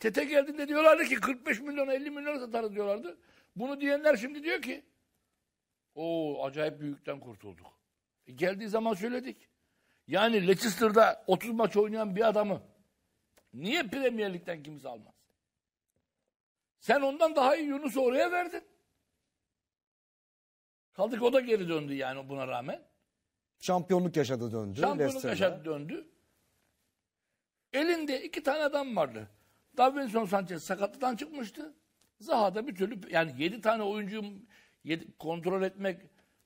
Tete geldiğinde diyorlardı ki 45 milyon 50 milyon satarız diyorlardı. Bunu diyenler şimdi diyor ki o acayip büyükten kurtulduk. Geldiği zaman söyledik. Yani Leicester'da 30 maç oynayan bir adamı niye Premier Lig'den kimse almaz? Sen ondan daha iyi Yunus'u oraya verdin. Kaldık o da geri döndü yani buna rağmen. Şampiyonluk yaşadı döndü. Şampiyonluk yaşadı döndü. Elinde 2 tane adam vardı. Davinson Sanchez sakatlıktan çıkmıştı. Zaha'da bir türlü yani 7 tane oyuncuyu kontrol etmek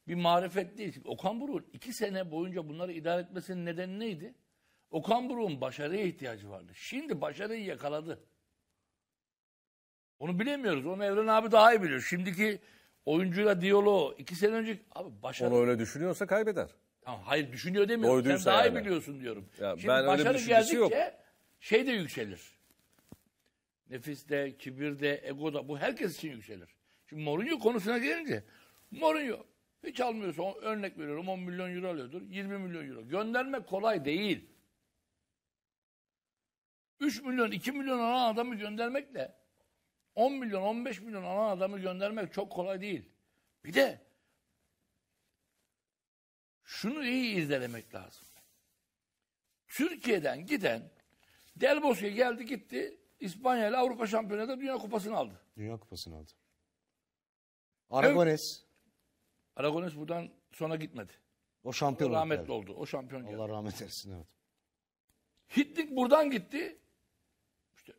bir marifet değil. Okan Buruk'un 2 sene boyunca bunları idare etmesinin nedeni neydi? Okan Buruk'un başarıya ihtiyacı vardı. Şimdi başarıyı yakaladı. Onu bilemiyoruz. Onu Evren abi daha iyi biliyor. Şimdiki oyuncuyla diyaloğu 2 sene önce abi başarı. Onu öyle düşünüyorsa kaybeder. Tamam, hayır düşünüyor demiyorum. Sen daha iyi biliyorsun diyorum. Ya, şimdi ben başarı öyle geldikçe yok. Şey de yükselir. Nefis de, kibir de, ego da bu herkes için yükselir. Şimdi Mourinho konusuna gelince Mourinho hiç almıyorsa örnek veriyorum 10 milyon euro alıyordur. 20 milyon euro. Göndermek kolay değil. 3 milyon, 2 milyon alan adamı göndermekle 10 milyon, 15 milyon alan adamı göndermek çok kolay değil. Bir de şunu iyi irdelemek lazım. Türkiye'den giden Del Bosque geldi gitti İspanya ile Avrupa Şampiyonası'nda Dünya Kupası'nı aldı. Dünya Kupası'nı aldı. Aragones. Aragones buradan sonra gitmedi. O şampiyon rahmetli oldu. O şampiyon geldi. Allah rahmet eylesin evet. Hitlik buradan gitti. İşte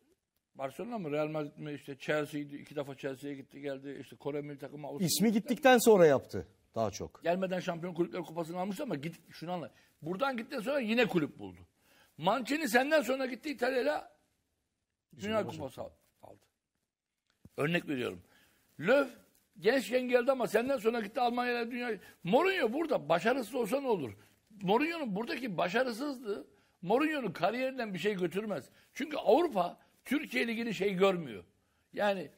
Barcelona mı Real Madrid mi işte Chelsea'ydi. 2 defa Chelsea'ye gitti geldi. İşte Kore milli takımı. Avustralya İsmi gittikten sonra yaptı daha çok. Gelmeden Şampiyon Kulüpler Kupası'nı almıştı ama git şunu anla. Buradan gittikten sonra yine kulüp buldu. Mancini senden sonra gitti İtalya'yla Dünya Kupası aldı. Örnek veriyorum. Löw gençken geldi ama senden sonra gitti Almanya'yla Dünya. Mourinho burada başarısız olsa ne olur? Mourinho'nun buradaki başarısızlığı Mourinho'nun kariyerinden bir şey götürmez. Çünkü Avrupa Türkiye Ligi'ni şey görmüyor. Yani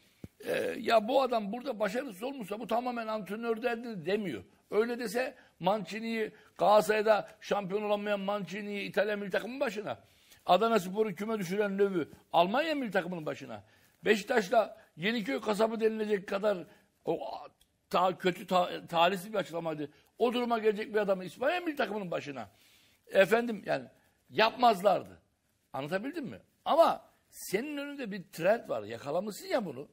ya bu adam burada başarısız olmuşsa bu tamamen antrenör derdi demiyor. Öyle dese Mancini'yi Galatasaray'da şampiyon olamayan Mancini'yi İtalya milli takımının başına. Adana Spor'u küme düşüren Löw'ü Almanya milli takımının başına. Beşiktaş'la Yeniköy kasabı denilecek kadar talihsiz bir açıklamaydı. O duruma gelecek bir adamı İspanya milli takımının başına. Efendim yani yapmazlardı. Anlatabildim mi? Ama senin önünde bir trend var. Yakalamışsın ya bunu.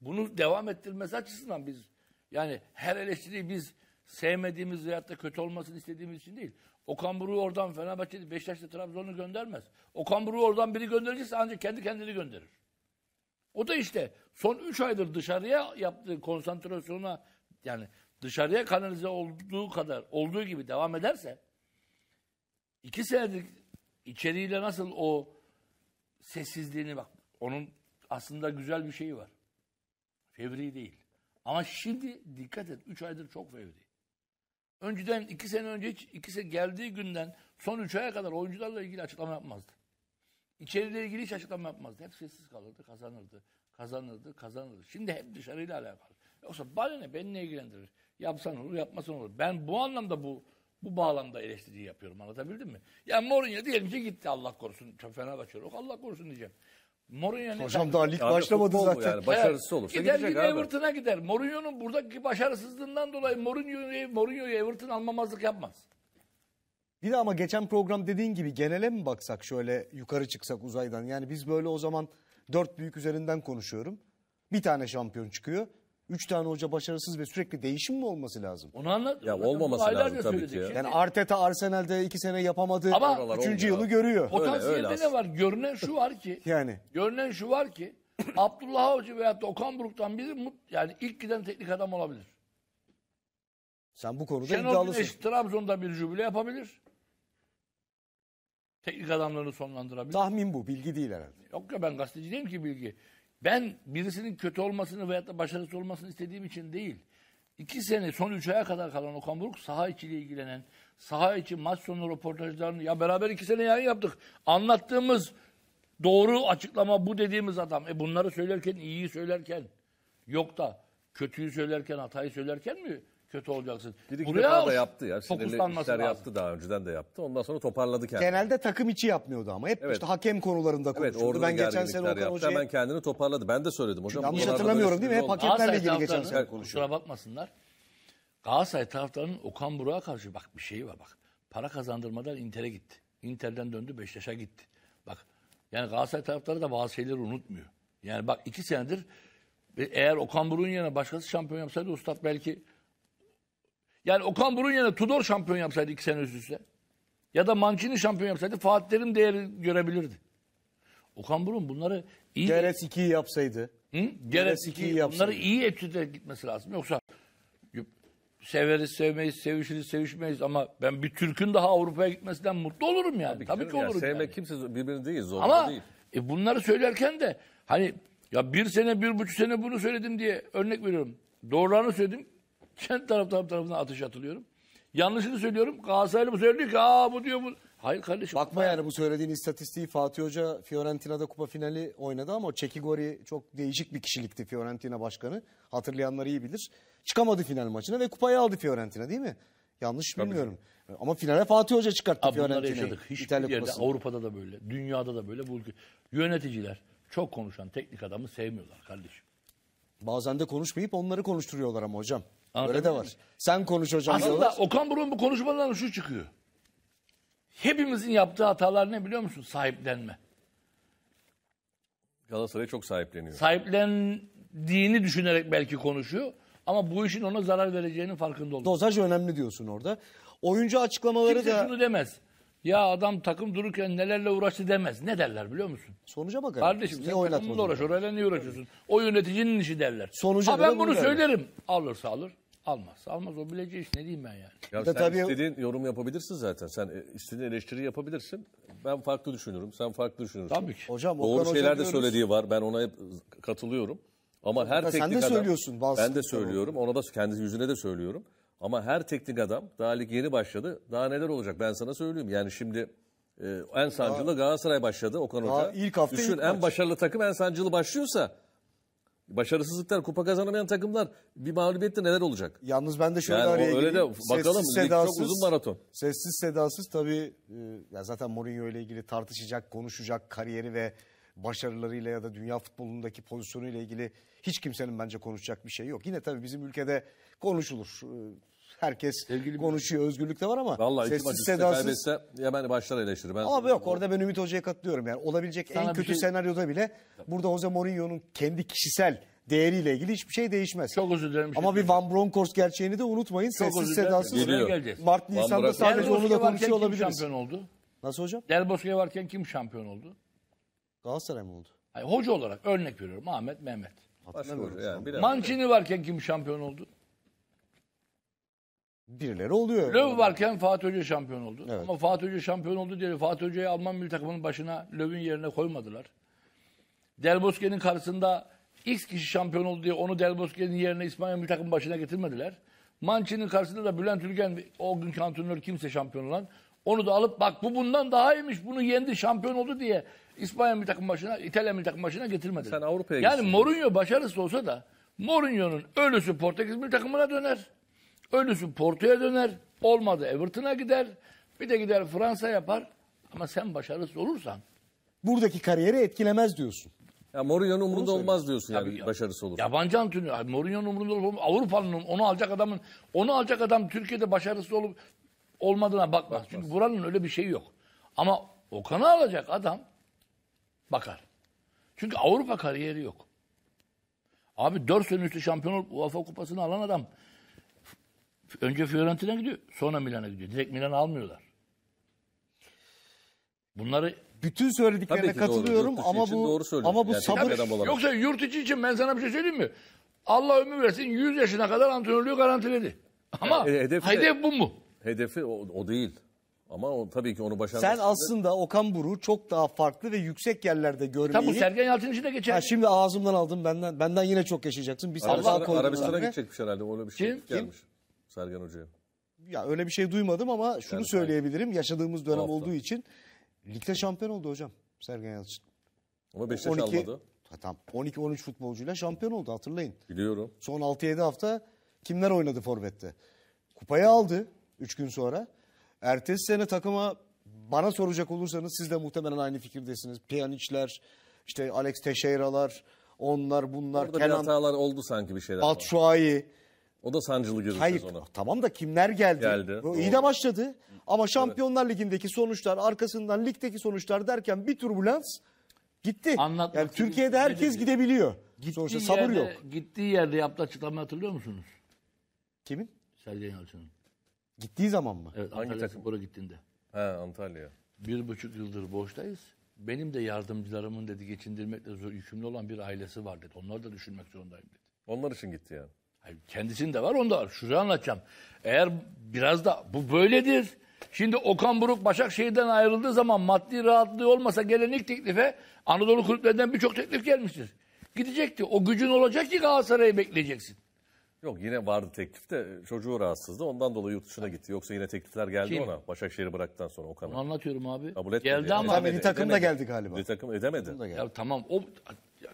Bunu devam ettirmesi açısından biz yani her eleştiriyi biz sevmediğimiz veyahut da kötü olmasını istediğimiz için değil. Okan Buruk'u oradan Fenerbahçe'de Beşiktaş'ta Trabzon'u göndermez. Okan Buruk'u oradan biri gönderecekse ancak kendi kendini gönderir. O da işte son 3 aydır dışarıya yaptığı konsantrasyona yani dışarıya kanalize olduğu gibi devam ederse 2 senedir içeriğiyle nasıl o sessizliğini bak onun aslında güzel bir şeyi var. Fevri değil. Ama şimdi dikkat et 3 aydır çok fevri. Önceden 2 sene önce hiç geldiği günden son 3 aya kadar oyuncularla ilgili açıklama yapmazdı. İçeriyle ilgili hiç açıklama yapmazdı. Hep sessiz kalırdı, kazanırdı. Şimdi hep dışarıyla alakalı. Yoksa bana ne, beni ne ilgilendirir? Yapsan olur, yapmasan olur. Ben bu anlamda bu bağlamda eleştiri yapıyorum. Anlatabildim mi? Ya Mourinho diyelim ki gitti Allah korusun. Fenerbahçe yok. Allah korusun diyeceğim. Mourinho hocam daha lig başlamadı zaten. Yani. Başarısız olursa gider gidecek abi. Everton'a gider. Mourinho'nun buradaki başarısızlığından dolayı Mourinho'yu Everton almamazlık yapmaz. Bir de ama geçen program dediğin gibi genele mi baksak şöyle yukarı çıksak uzaydan? Yani biz böyle o zaman 4 büyük üzerinden konuşuyorum. Bir tane şampiyon çıkıyor. 3 tane hoca başarısız ve sürekli değişim mi olması lazım? Onu anladım. Ya olmaması lazım tabii ki. Yani Arteta Arsenal'de 2 sene yapamadı. Ama 3. yılı görüyor. Potansiyelde ne var? Görünen şu var ki. Yani. Görünen şu var ki Abdullah Hoca veyahut da Okan Buruk'tan biri yani ilk giden teknik adam olabilir. Sen bu konuda iddialısın. Şenol Güneş Trabzon'da bir jübile yapabilir. Teknik adamlarını sonlandırabilir. Tahmin bu. Bilgi değil herhalde. Yok ya ben gazeteci değilim ki bilgi. Ben birisinin kötü olmasını veyahut da başarısız olmasını istediğim için değil. 2 sene son 3 aya kadar kalan Okan Buruk saha içiyle ilgilenen, saha içi maç sonu röportajlarını ya beraber 2 sene yayın yaptık. Anlattığımız doğru açıklama bu dediğimiz adam. Bunları söylerken iyiyi söylerken yok da kötüyü söylerken hatayı söylerken mi kötü olacaksın? Bir iki defa da yaptı ya. Fokuslanması lazım. Yaptı daha önceden de yaptı. Ondan sonra toparladı kendini. Genelde takım içi yapmıyordu ama. Hep evet. İşte hakem konularında konuşuldu. Evet, orada ben geçen sene Okan Hoca'ya... Hemen kendini toparladı. Ben de söyledim hocam. Yanlış hatırlamıyorum değil mi? Hep hakemlerle ilgili geçen sene konuşuyor. Kusura bakmasınlar. Galatasaray taraftarının Okan Buruk'a karşı bak bir şeyi var bak. Para kazandırmadan Inter'e gitti. Inter'den döndü Beşiktaş'a gitti. Bak yani Galatasaray taraftarı da bazı şeyleri unutmuyor. Yani bak 2 senedir eğer Okan Buruk'un yerine başkası şampiyon yapsaydı Ustad belki... Yani Okan Buruk'un yerine Tudor şampiyon yapsaydı 2 sene üst üste ya da Mancini şampiyon yapsaydı Fatih Terim değeri görebilirdi. Okan Buruk'un bunları iyi... Geres 2'yi yapsaydı. Geres 2'yi yapsaydı. Bunları iyi etüde gitmesi lazım. Yoksa severiz, sevmeyiz, sevişiriz, sevişmeyiz ama ben bir Türk'ün daha Avrupa'ya gitmesinden mutlu olurum yani. Tabii ki olurum. Sevmek yani. Kimse birbirini değil, zorunda değil. Ama bunları söylerken de hani ya 1 sene, 1,5 sene bunu söyledim diye örnek veriyorum. Doğrularını söyledim. Kendi tarafından atış atılıyorum. Yanlışını söylüyorum. Galatasaraylı bu söylüyor ki bu diyor bu. Hayır kardeşim. Bakma yani bu söylediğin istatistiği Fatih Hoca Fiorentina'da kupa finali oynadı ama Çekigori çok değişik bir kişilikti Fiorentina başkanı. Hatırlayanları iyi bilir. Çıkamadı final maçına ve kupayı aldı Fiorentina değil mi? Yanlış tabii bilmiyorum. Değil. Ama finale Fatih Hoca çıkarttı Fiorentina'yı. Hiçbir yerde Avrupa'da da böyle, dünyada da böyle. Bu yöneticiler çok konuşan teknik adamı sevmiyorlar kardeşim. Bazen de konuşmayıp onları konuşturuyorlar ama hocam. Öyle de var. Sen konuş hocam. Aslında Okan Buruk'un bu konuşmalarından şu çıkıyor. Hepimizin yaptığı hatalar ne biliyor musun? Sahiplenme. Galatasaray çok sahipleniyor. Sahiplendiğini düşünerek belki konuşuyor. Ama bu işin ona zarar vereceğinin farkında oluyor. Dozaj önemli diyorsun orada. Oyuncu açıklamaları kimse da... Kimse şunu demez. Ya adam takım dururken nelerle uğraştı demez. Ne derler biliyor musun? Sonuca bakalım. Kardeşim sen takımla uğraş. Orayla niye uğraşıyorsun? O yöneticinin işi derler. Sonuca ben bunu söylerim. Yani. Alırsa alır. Almazsa almaz. O bileceği iş. Ne diyeyim ben yani? Ya sen tabii... istediğin yorum yapabilirsin zaten. Sen istediğin eleştiri yapabilirsin. Ben farklı düşünürüm. Sen farklı düşünürsün. Tabii ki. Hocam, doğru Okan şeyler de söylediği var. Ben ona hep katılıyorum. Ama her teknik adam... Sen de söylüyorsun. Ben de söylüyorum. Ona da kendi yüzüne de söylüyorum. Ama her teknik adam, daha lig yeni başladı, daha neler olacak ben sana söyleyeyim. Yani şimdi en sancılı Galatasaray başladı Okan Hoca. İlk hafta düşün, en başarılı takım en sancılı başlıyorsa, başarısızlıklar, kupa kazanamayan takımlar bir mağlubiyetle neler olacak? Yalnız ben de şöyle yani araya öyle gireyim. De, bakalım lig çok uzun maraton. Sessiz sedasız tabii ya zaten Mourinho ile ilgili tartışacak, konuşacak kariyeri ve başarılarıyla ya da dünya futbolundaki pozisyonuyla ilgili hiç kimsenin bence konuşacak bir şey yok. Yine tabii bizim ülkede konuşulur. Herkes sevgili konuşuyor. Özgürlük de var ama vallahi sessiz sedasız. Hemen başlar eleştirir. Ben ama yok orada ben Ümit Hoca'ya katılıyorum. Yani olabilecek sana en kötü senaryoda bile burada Jose Mourinho'nun kendi kişisel değeriyle ilgili hiçbir şey değişmez. Çok özür dilerim. Ama bir Van Bronckhorst gerçeğini de unutmayın. Çok sessiz sedasız. Mart, Nisan'da sadece onu da konuşuyor olabiliriz. Şampiyon oldu. Nasıl hocam? Del Bosque'ye varken kim şampiyon oldu? Galatasaray mı oldu? Hayır, hoca olarak örnek veriyorum. Ahmet, Mehmet. Yani, Mancini varken kim şampiyon oldu? Birileri oluyor. Löw varken Fatih Hoca şampiyon oldu. Evet. Ama Fatih Hoca şampiyon oldu diye Fatih Hoca'yı Alman milli takımının başına Löw'ün yerine koymadılar. Del Bosque'nin karşısında X kişi şampiyon oldu diye onu Del Bosque'nin yerine İspanya milli takımının başına getirmediler. Mancini'nin karşısında da Bülent Ülgen o günkü antrenör kimse şampiyon olan onu da alıp bak bu bundan daha iyiymiş bunu yendi şampiyon oldu diye İspanya milli takımının başına İtalya milli takımının başına getirmediler. Sen Avrupa'ya yani gitsin. Mourinho başarısı olsa da Mourinho'nun ölüsü Portekiz milli takımına döner. Ölüsü Porto'ya döner, olmadı Everton'a gider, bir de gider Fransa yapar. Ama sen başarısız olursan... Buradaki kariyeri etkilemez diyorsun. Ya Mourinho'nun umurunda olmaz diyorsun yani ya, başarısı olur. Yabancı antrenör, Mourinho'nun umurunda olmaz. Avrupa'nın onu alacak adamın, onu alacak adam Türkiye'de başarısız olup olmadığına bakmaz. Çünkü buranın öyle bir şeyi yok. Ama Okan'ı alacak adam bakar. Çünkü Avrupa kariyeri yok. Abi 4 sene üstü şampiyon olup UEFA kupasını alan adam... Önce Fiorentina gidiyor, sonra Milan'a gidiyor. Direkt Milan'ı almıyorlar. Bunları bütün söylediklerine katılıyorum doğru, ama bu yani sabır. Yoksa yurt içi için ben sana bir şey söyleyeyim mi? Allah ömür versin 100 yaşına kadar antrenörlüğü garantiledi. Ama hedef bu mu? Hedefi o değil. Ama o, tabii ki onu başarmış. Sen aslında Okan Buruk'u çok daha farklı ve yüksek yerlerde görmeyi... Tabii bu Sergen Yalçın için de geçer. Ha, şimdi ağzımdan aldım, benden yine çok yaşayacaksın. Biz Arabistan'a gidecekmiş herhalde, öyle bir şey gelmiş Sergen Hoca'ya. Ya öyle bir şey duymadım ama şunu söyleyebilirim. Yaşadığımız dönem olduğu için ligde şampiyon oldu hocam Sergen Yalçın. Ama Beşiktaş almadı. Tam 12-13 futbolcuyla şampiyon oldu, hatırlayın. Biliyorum. Son 6-7 hafta kimler oynadı forvette? Kupayı aldı 3 gün sonra. Ertesi sene takıma bana soracak olursanız siz de muhtemelen aynı fikirdesiniz. Pjanic'ler, işte Alex Teixeira'lar, onlar bunlar. Orada Kenan, bir hatalar oldu sanki bir şeyler. Batshuayi. O da sancılı gözüküyor. Hayır ona. Tamam da kimler geldi. İyi de başladı. Ama Şampiyonlar Ligi'ndeki sonuçlar, arkasından ligdeki sonuçlar derken bir turbulans gitti. Yani Türkiye'de herkes gidebiliyor. Sonuçta sabır yok. Gittiği yerde yaptığı açıklamayı hatırlıyor musunuz? Kimin? Sergen Yalçın'ın. Gittiği zaman mı? Evet, Antalya Spor'a gittiğinde. He, Antalya. 1,5 yıldır boştayız. Benim de yardımcılarımın dedi geçindirmekle zor yükümlü olan bir ailesi var dedi. Onları da düşünmek zorundayım dedi. Onlar için gitti yani. Hayır, kendisinin de var, onu da var. Şurayı anlatacağım. Eğer biraz da bu böyledir. Şimdi Okan Buruk Başakşehir'den ayrıldığı zaman maddi rahatlığı olmasa gelen ilk teklife Anadolu kulüplerinden birçok teklif gelmiştir. Gidecekti. O gücün olacak ki Galatasaray'ı bekleyeceksin. Yok, yine vardı teklif de çocuğu rahatsızdı. Ondan dolayı yurt dışına gitti. Yoksa yine teklifler geldi. Kim? Ona. Başakşehir'i bıraktıktan sonra Okan'a. Onu anlatıyorum abi. Kabul etmedi. Geldi ama. Tabii bir takım da geldi galiba. Bir takım edemedi. Ya, tamam.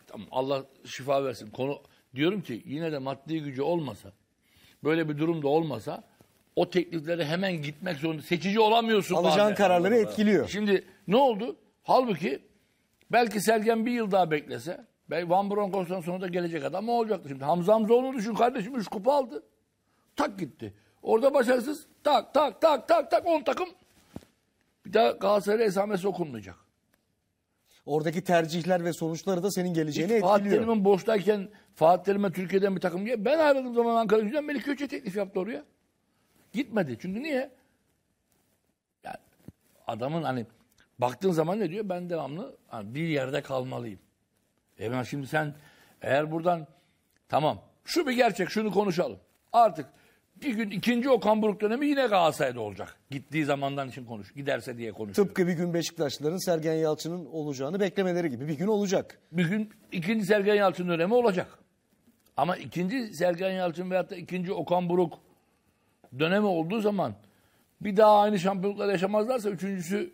Tamam, Allah şifa versin. Konu diyorum ki yine de maddi gücü olmasa, böyle bir durumda olmasa o tekliflere hemen gitmek zorunda. Seçici olamıyorsun. Alacağın kararları etkiliyor. Şimdi ne oldu? Halbuki belki Sergen bir yıl daha beklese... Van Bronckhorst'tan sonra da gelecek adam o olacaktı şimdi. Hamza Hamzoğlu'nu düşün kardeşim, 3 kupa aldı. Tak gitti. Orada başarısız. Tak 10 takım. Bir daha Galatasaray esamesi okunmayacak. Oradaki tercihler ve sonuçları da senin geleceğini etkiliyor. Fatih Terim'in boştayken Fatih Terim'e Türkiye'den bir takım diye. Ben ayrıldığım zaman Ankara'ya gideceğim. Melih Köç'e teklif yaptı oraya. Gitmedi. Çünkü niye? Yani adamın hani baktığın zaman ne diyor? Ben devamlı hani bir yerde kalmalıyım. Evren, şimdi sen eğer buradan tamam şu bir gerçek, şunu konuşalım. Artık bir gün ikinci Okan Buruk dönemi yine Galatasaray'da olacak. Gittiği zamandan için konuş. Giderse diye konuşuyor. Tıpkı bir gün Beşiktaşlıların Sergen Yalçın'ın olacağını beklemeleri gibi bir gün olacak. Bir gün ikinci Sergen Yalçın dönemi olacak. Ama ikinci Sergen Yalçın veyahut da ikinci Okan Buruk dönemi olduğu zaman bir daha aynı şampiyonlukları yaşamazlarsa üçüncüsü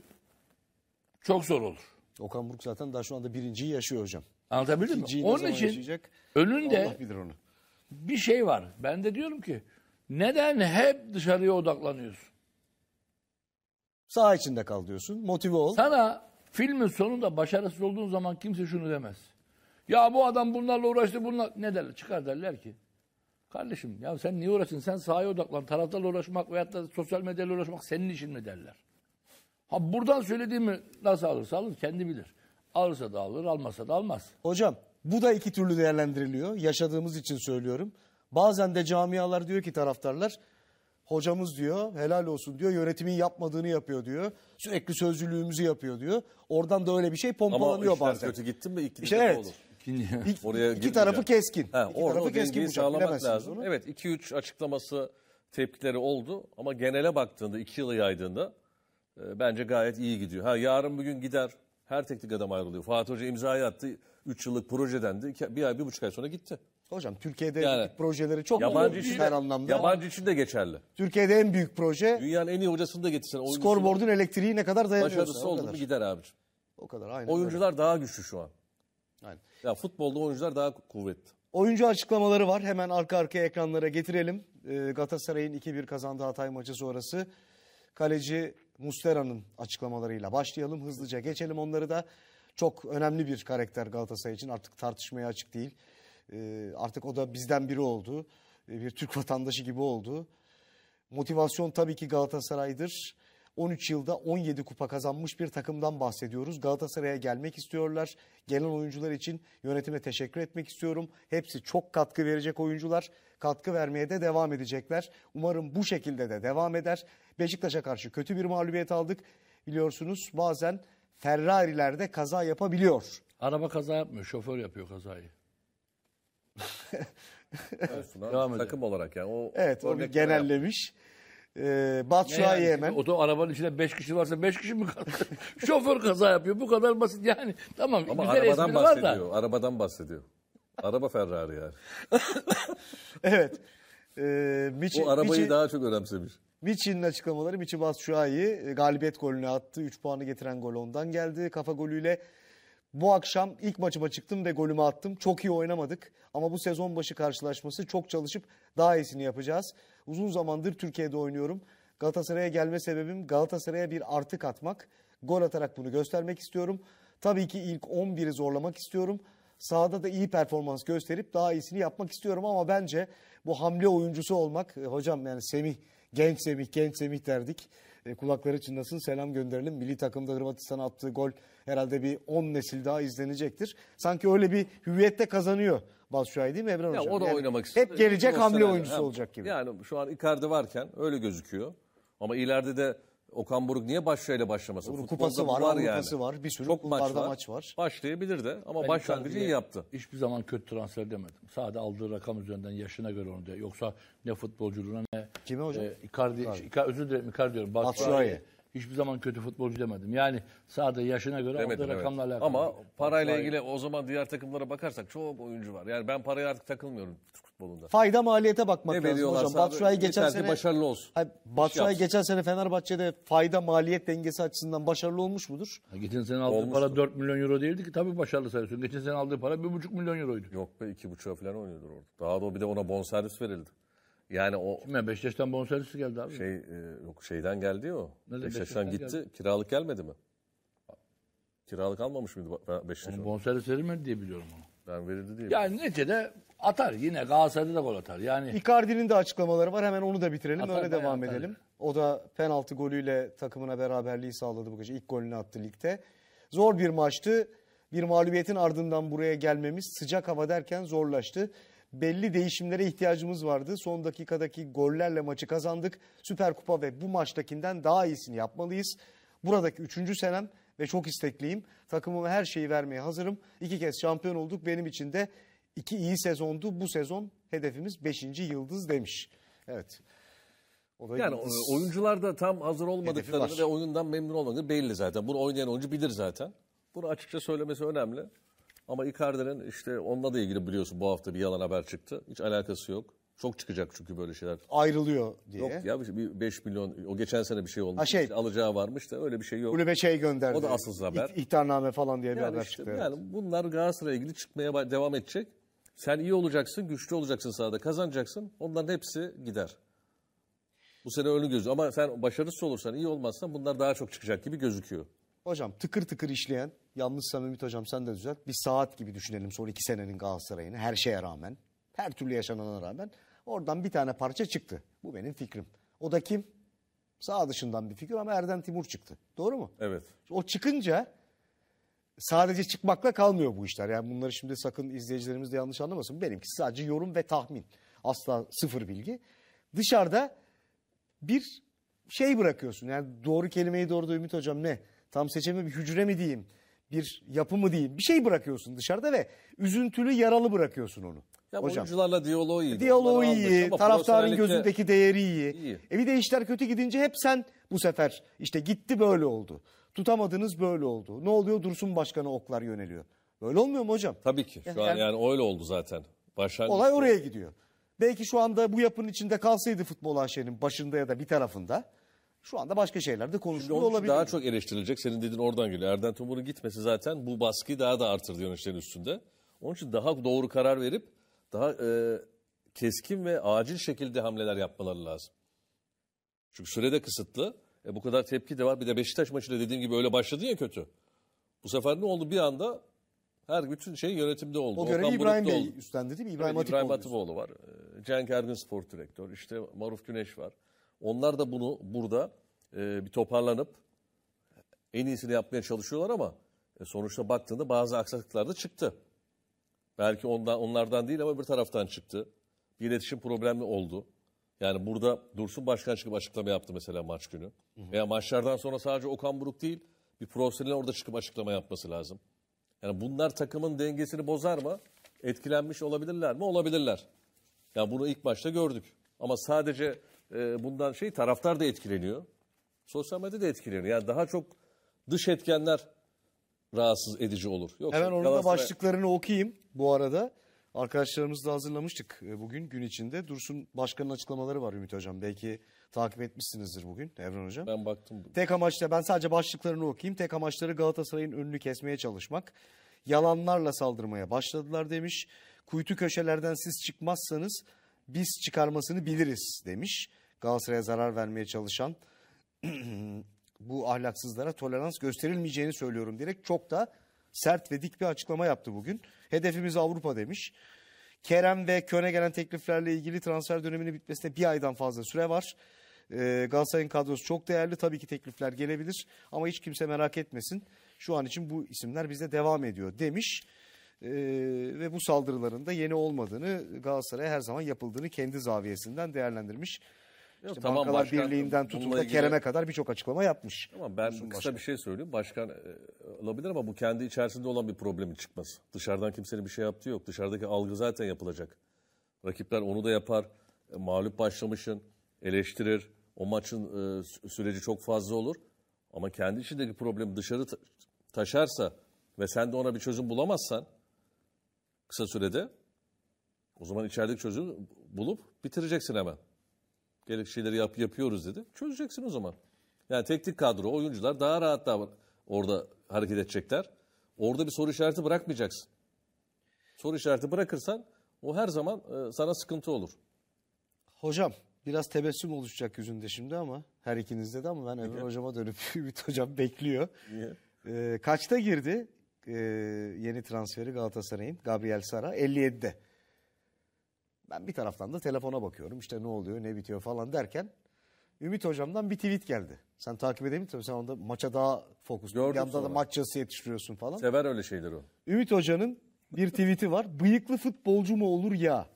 çok zor olur. Okan Buruk zaten daha şu anda birinciyi yaşıyor hocam. Anlatabildim mi? Onun için yaşayacak, önünde onu. Bir şey var. Ben de diyorum ki neden hep dışarıya odaklanıyorsun? Saha içinde kal diyorsun. Motive ol. Sana filmin sonunda başarısız olduğun zaman kimse şunu demez. Ya bu adam bunlarla uğraştı. Bunlar ne derler? Çıkar derler ki kardeşim ya sen niye uğraşın? Sen sahaya odaklan. Taraftarla uğraşmak veyahut da sosyal medyayla uğraşmak senin işin mi derler? Ha buradan söylediğimi nasıl alırsa alır kendi bilir. Alırsa da alır, almasa da almaz. Hocam bu da iki türlü değerlendiriliyor. Yaşadığımız için söylüyorum. Bazen de camialar diyor ki taraftarlar, hocamız diyor helal olsun diyor, yönetimin yapmadığını yapıyor diyor. Sürekli sözcülüğümüzü yapıyor diyor. Oradan da öyle bir şey pompalanıyor bazen. Ama işler kötü gittin mi ikili de olur. İki tarafı keskin. Ha, iki tarafı keskin sağlamak lazım. Onu. Evet 2-3 açıklaması tepkileri oldu ama genele baktığında 2 yılı yaydığında bence gayet iyi gidiyor. Ha yarın bugün gider. Her teknik adam ayrılıyor. Fatih Hoca imzayı attı. 3 yıllık projedendi. Bir buçuk ay sonra gitti. Hocam Türkiye'de yani, projeleri çok yabancı her anlamda. Yabancı için de geçerli. Türkiye'de en büyük proje. Dünyanın en iyi hocasını da getirsen. Scoreboard'un elektriği ne kadar dayanıyorsa. Başarısı oldu mu gider abicim. O kadar aynen. Oyuncular öyle. Daha güçlü şu an. Aynen. Ya futbolda oyuncular daha kuvvetli. Oyuncu açıklamaları var. Hemen arka arkaya ekranlara getirelim. Galatasaray'ın 2-1 kazandığı Hatay maçı sonrası. Kaleci Muslera'nın açıklamalarıyla başlayalım. Hızlıca geçelim onları da. Çok önemli bir karakter Galatasaray için. Artık tartışmaya açık değil. Artık o da bizden biri oldu. Bir Türk vatandaşı gibi oldu. Motivasyon tabii ki Galatasaray'dır. 13 yılda 17 kupa kazanmış bir takımdan bahsediyoruz. Galatasaray'a gelmek istiyorlar. Gelen oyuncular için yönetime teşekkür etmek istiyorum. Hepsi çok katkı verecek oyuncular. Katkı vermeye de devam edecekler. Umarım bu şekilde de devam eder. Beşiktaş'a karşı kötü bir mağlubiyet aldık. Biliyorsunuz bazen Ferrari'ler de kaza yapabiliyor. Araba kaza yapmıyor, şoför yapıyor kazayı. Olsun, devam takım olarak yani. O evet, onu genellemiş. Batshuayi yani, hemen. Oto arabanın içinde 5 kişi varsa 5 kişi mi kaldı? Şoför kaza yapıyor. Bu kadar basit yani. Tamam. Ama arabadan bahsediyor. Arabadan bahsediyor. Araba Ferrari yani. Evet. Michi, o arabayı Michi, daha çok önemsemiş. Michi'nin açıklamaları. Michi Batshuayi galibiyet golünü attı. 3 puanı getiren gol ondan geldi. Kafa golüyle bu akşam ilk maçıma çıktım ve golümü attım. Çok iyi oynamadık ama bu sezon başı karşılaşması çok çalışıp daha iyisini yapacağız. Uzun zamandır Türkiye'de oynuyorum. Galatasaray'a gelme sebebim Galatasaray'a bir artı katmak. Gol atarak bunu göstermek istiyorum. Tabii ki ilk 11'i zorlamak istiyorum. Sahada da iyi performans gösterip daha iyisini yapmak istiyorum ama bence bu hamle oyuncusu olmak, hocam yani Semih, genç Semih, genç Semih derdik. Kulakları çınlasın, selam gönderelim. Milli takımda Hırvatistan'a attığı gol herhalde bir 10 nesil daha izlenecektir. Sanki öyle bir hüviyette kazanıyor Batshuayi, değil mi Evren hocam? O da yani oynamak istiyor. Hep gelecek hamle oyuncusu olacak gibi. Yani şu an Icardi varken öyle gözüküyor. Ama ileride de Okan Buruk niye Başakşehir'le başlamasın? Kupası var, kupası var. Bir sürü çok maç var. Başlayabilir de ama ben başlangıcı iyi yaptı. Hiçbir zaman kötü transfer demedim. Sadece aldığı rakam üzerinden, yaşına göre onu diye. Yoksa ne futbolculuğuna ne... Kime hocam? Özür dilerim, Icardi diyorum. Batshuayi. Hiçbir zaman kötü futbolcu demedim. Yani sadece yaşına göre demedim, aldığı rakamla alakalı. Ama parayla ilgili o zaman diğer takımlara bakarsak çok oyuncu var. Yani ben paraya artık takılmıyorum. Bolunda. Fayda maliyete bakmak ne lazım hocam. Batshuayi geçen sene başarılı olsun. Batshuayi geçen sene Fenerbahçe'de fayda maliyet dengesi açısından başarılı olmuş mudur? Geçen sene aldığı para 4 milyon euro değildi ki tabii başarılı sayıyorsun. Geçen sene aldığı para 1,5 milyon euroydu. Yok be 2,5 falan oynuyordur orada. Daha da o bir de ona bonservis verildi. Yani o kime Beşiktaş'tan bonservisi geldi abi? Yok şeyden geldi ya o. Beşiktaş'tan gitti. Geldi. Kiralık gelmedi mi? Kiralık almamış mıydı Beşiktaş? Bonservis verilmedi diye biliyorum onu. Ben verildi diye. Yani neticede atar. Yine Galatasaray'da da gol atar. Yani Icardi'nin de açıklamaları var. Hemen onu da bitirelim. Atar, öyle devam edelim. O da penaltı golüyle takımına beraberliği sağladı bu gece. İlk golünü attı ligde. Zor bir maçtı. Bir mağlubiyetin ardından buraya gelmemiz sıcak hava derken zorlaştı. Belli değişimlere ihtiyacımız vardı. Son dakikadaki gollerle maçı kazandık. Süper Kupa ve bu maçtakinden daha iyisini yapmalıyız. Buradaki 3. senem ve çok istekliyim. Takımıma her şeyi vermeye hazırım. 2 kez şampiyon olduk. Benim için de 2 iyi sezondu. Bu sezon hedefimiz 5. yıldız demiş. Evet. Yani oyuncular da tam hazır olmadıkları ve oyundan memnun olmadıkları belli zaten. Bunu oynayan oyuncu bilir zaten. Bunu açıkça söylemesi önemli. Ama Icardi'nin işte onunla da ilgili biliyorsun bu hafta bir yalan haber çıktı. Hiç alakası yok. Çok çıkacak çünkü böyle şeyler. Ayrılıyor diye. Yok ya 5 milyon o geçen sene bir şey olmuş. Alacağı varmış da öyle bir şey yok. Kulübeçe'yi gönderdi. O da asılsız haber. İhtarname falan diye bir haber çıktı. Yani bunlar Galatasaray'a ilgili çıkmaya devam edecek. Sen iyi olacaksın, güçlü olacaksın sahada, kazanacaksın. Onların hepsi gider. Bu sene öyle gözü. Ama sen başarısız olursan, iyi olmazsan bunlar daha çok çıkacak gibi gözüküyor. Hocam tıkır tıkır işleyen, yanlışsam Ümit hocam sen de düzelt. Bir saat gibi düşünelim son 2 senenin Galatasaray'ını her şeye rağmen. Her türlü yaşanana rağmen. Oradan bir tane parça çıktı. Bu benim fikrim. O da kim? Sağ dışından bir fikir ama Erden Timur çıktı. Doğru mu? Evet. O çıkınca sadece çıkmakla kalmıyor bu işler. Yani bunları şimdi sakın izleyicilerimiz de yanlış anlamasın. Benimki sadece yorum ve tahmin. Asla sıfır bilgi. Dışarıda bir şey bırakıyorsun. Yani doğru kelimeyi doğru da Ümit hocam ne? Tam seçimi bir hücre mi diyeyim? Bir yapı mı diyeyim? Bir şey bırakıyorsun dışarıda ve üzüntülü, yaralı bırakıyorsun onu. Ya hocam, oyuncularla diyaloğu iyi. Diyaloğu iyi, taraftarın gözündeki değeri iyi. Bir de işler kötü gidince hep sen bu sefer işte gitti böyle oldu. Tutamadınız böyle oldu. Ne oluyor? Dursun Başkan'a oklar yöneliyor. Böyle olmuyor mu hocam? Tabii ki. Şu an yani öyle oldu zaten. Olay oraya gidiyor. Belki şu anda bu yapının içinde kalsaydı futbol AŞ'nin başında ya da bir tarafında şu anda başka şeyler de konuşuluyor olabilir. Daha çok eleştirilecek. Senin dediğin oradan geliyor. Erden Tumur'un gitmesi zaten bu baskıyı daha da artırdı yöneticilerin üstünde. Onun için daha doğru karar verip daha keskin ve acil şekilde hamleler yapmaları lazım. Çünkü süre de kısıtlı. Bu kadar tepki de var. Bir de Beşiktaş maçıyla dediğim gibi öyle başladı ya kötü. Bu sefer ne oldu? Bir anda bütün şey yönetimde oldu. O görevi İbrahim Bey üstlendi değil mi? İbrahim Hatipoğlu var. Cenk Ergin spor direktör. İşte Maruf Güneş var. Onlar da bunu burada bir toparlanıp en iyisini yapmaya çalışıyorlar ama sonuçta baktığında bazı aksaklıklar da çıktı. Belki onlardan değil ama bir taraftan çıktı. Bir iletişim problemi oldu. Yani burada Dursun Başkan çıkıp açıklama yaptı mesela maç günü. Veya maçlardan sonra sadece Okan Buruk değil bir profesyonel orada çıkıp açıklama yapması lazım. Yani bunlar takımın dengesini bozar mı? Etkilenmiş olabilirler mi? Olabilirler. Yani bunu ilk başta gördük. Ama sadece bundan taraftar da etkileniyor. Sosyal medya da etkileniyor. Yani daha çok dış etkenler rahatsız edici olur. Yoksa hemen orada başlıklarını okuyayım bu arada. Arkadaşlarımız da hazırlamıştık bugün gün içinde. Dursun Başkan'ın açıklamaları var Ümit Hocam. Belki takip etmişsinizdir bugün Evren Hocam. Ben baktım. Tek amaçla ben sadece başlıklarını okuyayım. Tek amaçları Galatasaray'ın önünü kesmeye çalışmak. Yalanlarla saldırmaya başladılar demiş. Kuytu köşelerden siz çıkmazsanız biz çıkarmasını biliriz demiş. Galatasaray'a zarar vermeye çalışan bu ahlaksızlara tolerans gösterilmeyeceğini söylüyorum diyerek çok da sert ve dik bir açıklama yaptı bugün. Hedefimiz Avrupa demiş. Kerem ve Köne gelen tekliflerle ilgili transfer döneminin bitmesine bir aydan fazla süre var. Galatasaray'ın kadrosu çok değerli. Tabii ki teklifler gelebilir ama hiç kimse merak etmesin. Şu an için bu isimler bizde devam ediyor demiş. Ve bu saldırıların da yeni olmadığını, Galatasaray'a her zaman yapıldığını kendi zaviyesinden değerlendirmiş. Yok, işte tamam, Bankalar Birliği'nden tutun da Kerem'e kadar birçok açıklama yapmış. Tamam, ben kısa bir şey söyleyeyim. Başkan olabilir ama bu kendi içerisinde olan bir problemin çıkması. Dışarıdan kimsenin bir şey yaptığı yok. Dışarıdaki algı zaten yapılacak. Rakipler onu da yapar. Mağlup başlamışın, eleştirir. O maçın süreci çok fazla olur. Ama kendi içindeki problem dışarı taşarsa ve sen de ona bir çözüm bulamazsan kısa sürede, o zaman içerideki çözümü bulup bitireceksin hemen. Gerekli şeyleri yapıyoruz dedi. Çözeceksin o zaman. Yani teknik kadro, oyuncular daha rahat orada hareket edecekler. Orada bir soru işareti bırakmayacaksın. Soru işareti bırakırsan o her zaman sana sıkıntı olur. Hocam biraz tebessüm oluşacak yüzünde şimdi ama her ikinizde de, ama ben Evren Hocama dönüp Ümit Hocam bekliyor. Niye? Kaçta girdi yeni transferi Galatasaray'ın Gabriel Sara? 57'de. Ben bir taraftan da telefona bakıyorum. İşte ne oluyor, ne bitiyor falan derken Ümit Hocam'dan bir tweet geldi. Sen takip edeyim mi? Sen onda maça daha fokuslu. Yanında da maç yazısı yetiştiriyorsun falan. Sever öyle şeyleri o. Ümit Hoca'nın bir tweet'i var. Bıyıklı futbolcu mu olur ya?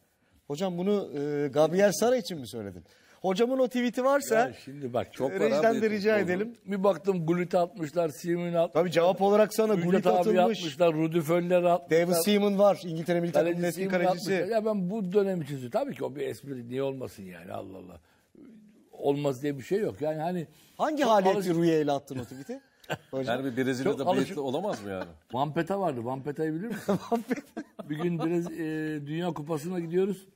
Hocam bunu Gabriel Sara için mi söyledin? Hocamın o tweet'i varsa ya şimdi bak, çok rejden de rica edelim. Bir baktım Gullit atmışlar, Seaman atmışlar. Tabii cevap olarak sana Gullit atmışlar, Rudi Föller atmışlar. David Seaman var, İngiltere milli takımının eski kalecisi. Ya ben bu dönem için tabii ki o bir espri, niye olmasın yani, Allah Allah. Olmaz diye bir şey yok yani hani. Hangi haliyeti rüyayla attın o tweet'i? Yani bir Brezilya'da bıyıklı olamaz mı yani? Vampeta vardı, Vampeta'yı bilir misin? Bir gün Dünya Kupası'na gidiyoruz.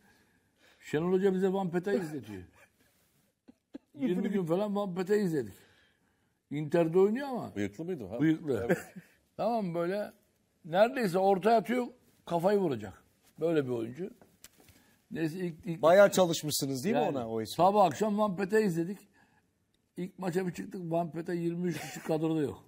Şenol Hoca bize Vampeta'yı izletiyor. 20 gün falan Vampeta'yı izledik. Inter'de oynuyor ama. Bıyıklı mıydı? Ha? Bıyıklı. Evet. Tamam, böyle neredeyse ortaya atıyor, kafayı vuracak. Böyle bir oyuncu. Neyse ilk bayağı çalışmışsınız değil mi ona o ismi? Sabah akşam Vampeta'yı izledik. İlk maça bir çıktık, Vampeta 23 kişi kadroda yok.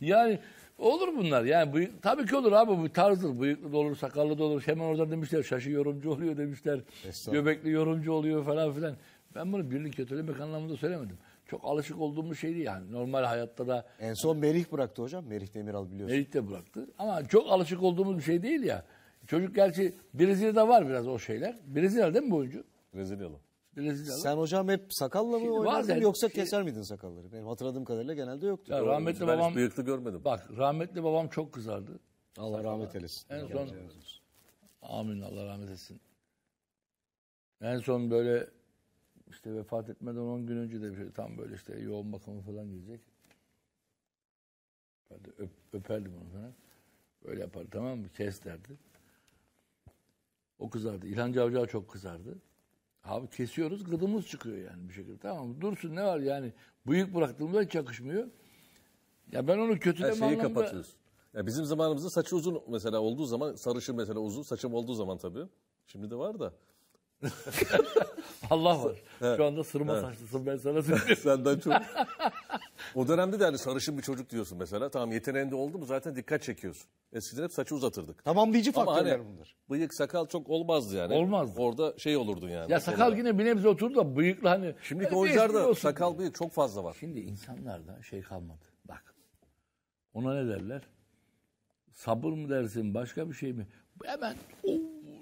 Yani olur bunlar. Yani bıyık, tabii ki olur abi, bu tarzdır. Bıyıklı da olur, sakallı da olur. Hemen oradan demişler şaşı yorumcu oluyor demişler. Göbekli yorumcu oluyor falan filan. Ben bunu birini kötülemek anlamında söylemedim. Çok alışık olduğum bir şey değil yani. Normal hayatta da. En son Merih bıraktı hocam. Merih Demiral biliyorsun. Merih de bıraktı. Ama çok alışık olduğumuz bir şey değil ya. Çocuk gerçi Brezilya'da var biraz o şeyler. Brezilyalı değil mi bu oyuncu? Brezilyalı. Sen hocam hep sakalla mı oynadın yoksa keser miydin sakalları? Benim hatırladığım kadarıyla genelde yoktu. Ya rahmetli babam, ben bıyıklı görmedim. Bak rahmetli babam çok kızardı. Allah rahmet eylesin. En son, amin, Allah rahmet etsin. En son böyle işte vefat etmeden 10 gün önce de bir şey, tam böyle işte yoğun bakıma falan girecek. Öperdim onu falan. Böyle yapardı, tamam mı? Kes derdi. O kızardı. İlhan Cavcav çok kızardı. Abi kesiyoruz, gıdımız çıkıyor yani bir şekilde. Tamam, dursun ne var yani. Bıyık bıraktığımda hiç yakışmıyor. Ya ben onu kötüleme anlamda... kapatıyoruz. Ya bizim zamanımızda saçı uzun mesela olduğu zaman, sarışın mesela uzun saçım olduğu zaman tabii. Şimdi de var da. Allah var. Şu anda sırma saçlısın, ben sana söylüyorum. Senden çok. O dönemde de hani sarışın bir çocuk diyorsun mesela. Tamam, yeteneğinde oldu mu zaten dikkat çekiyorsun. Eskiden hep saçı uzatırdık. Tamamlayıcı faktörler hani bunlar. Bıyık sakal çok olmazdı yani. Olmazdı. Orada olurdun yani. Ya sakal olarak yine bir nebze oturdu da bıyıklı hani. Şimdiki oyuncularda sakal bıyık çok fazla var. Şimdi insanlarda kalmadı. Bak ona ne derler? Sabır mı dersin, başka bir şey mi? Hemen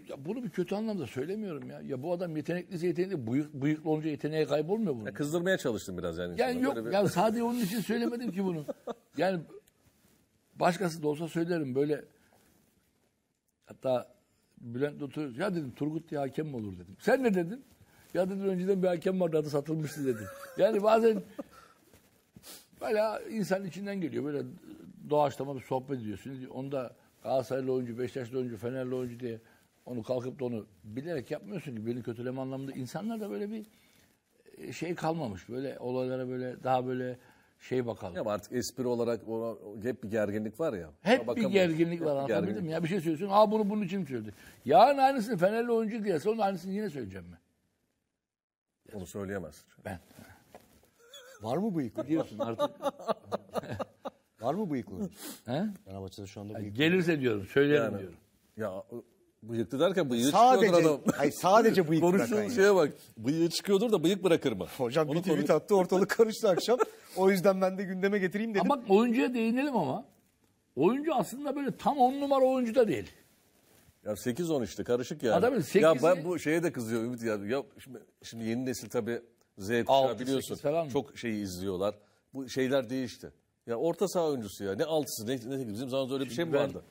ya bunu bir kötü anlamda söylemiyorum ya. Ya bu adam yetenekliyse yetenekli, bıyıklı olunca yeteneği kaybolmuyor bunun. Kızdırmaya çalıştım biraz yani. Yani yok ya yani sadece onun için söylemedim ki bunu. Yani başkası da olsa söylerim böyle. Hatta Bülent Dutuz, ya dedim Turgut diye hakem mi olur dedim. Sen ne dedin? Ya dedim önceden bir hakem vardı adı satılmıştı dedim. Yani bazen böyle insanın içinden geliyor. Böyle doğaçlama bir sohbet ediyorsunuz. Onu da Galatasaraylı oyuncu, Beşiktaşlı oyuncu, Fenerli oyuncu diye onu kalkıp da onu bilerek yapmıyorsun ki. Beni kötüleme anlamında insanlar da böyle bir şey kalmamış. Böyle olaylara böyle daha böyle şey bakalım. Ya artık espri olarak hep bir gerginlik var ya. Hep bir gerginlik var, anlatabildim mi? Ya bir şey söylüyorsun. Aa bunu bunun için mi söyledi? Yarın aynısını Fenerli oyuncu diyese onun aynısını yine söyleyeceğim mi? Onu söyleyemezsin. Ben. Var mı bıyıklı diyorsun artık? Var mı bıyıklı? He? Fenerbahçe'de şu anda bıyıklı. Gelirse diyorum, söyleyemem yani, diyorum. Ya bıyıklı derken bıyığı sadece, çıkıyordur adam. Hayır, sadece bıyık bırakır. Konuştuğun şeye bak, bıyığı çıkıyordur da bıyık bırakır mı? Hocam bir tweet attı, ortalık karıştı akşam. O yüzden ben de gündeme getireyim dedim. Ama bak oyuncuya değinelim ama. Oyuncu aslında böyle tam 10 numara oyuncu da değil. Ya 8-10 işte karışık yani. Adamın 8'i... Ya ben bu şeye de kızıyorum Ümit ya. Ya şimdi yeni nesil tabii Z kuşağı biliyorsun. Çok şeyi izliyorlar. Bu şeyler değişti. Ya orta saha oyuncusu ya. Ne 6'sı ne bizim zamanımızda öyle bir şey mi vardı?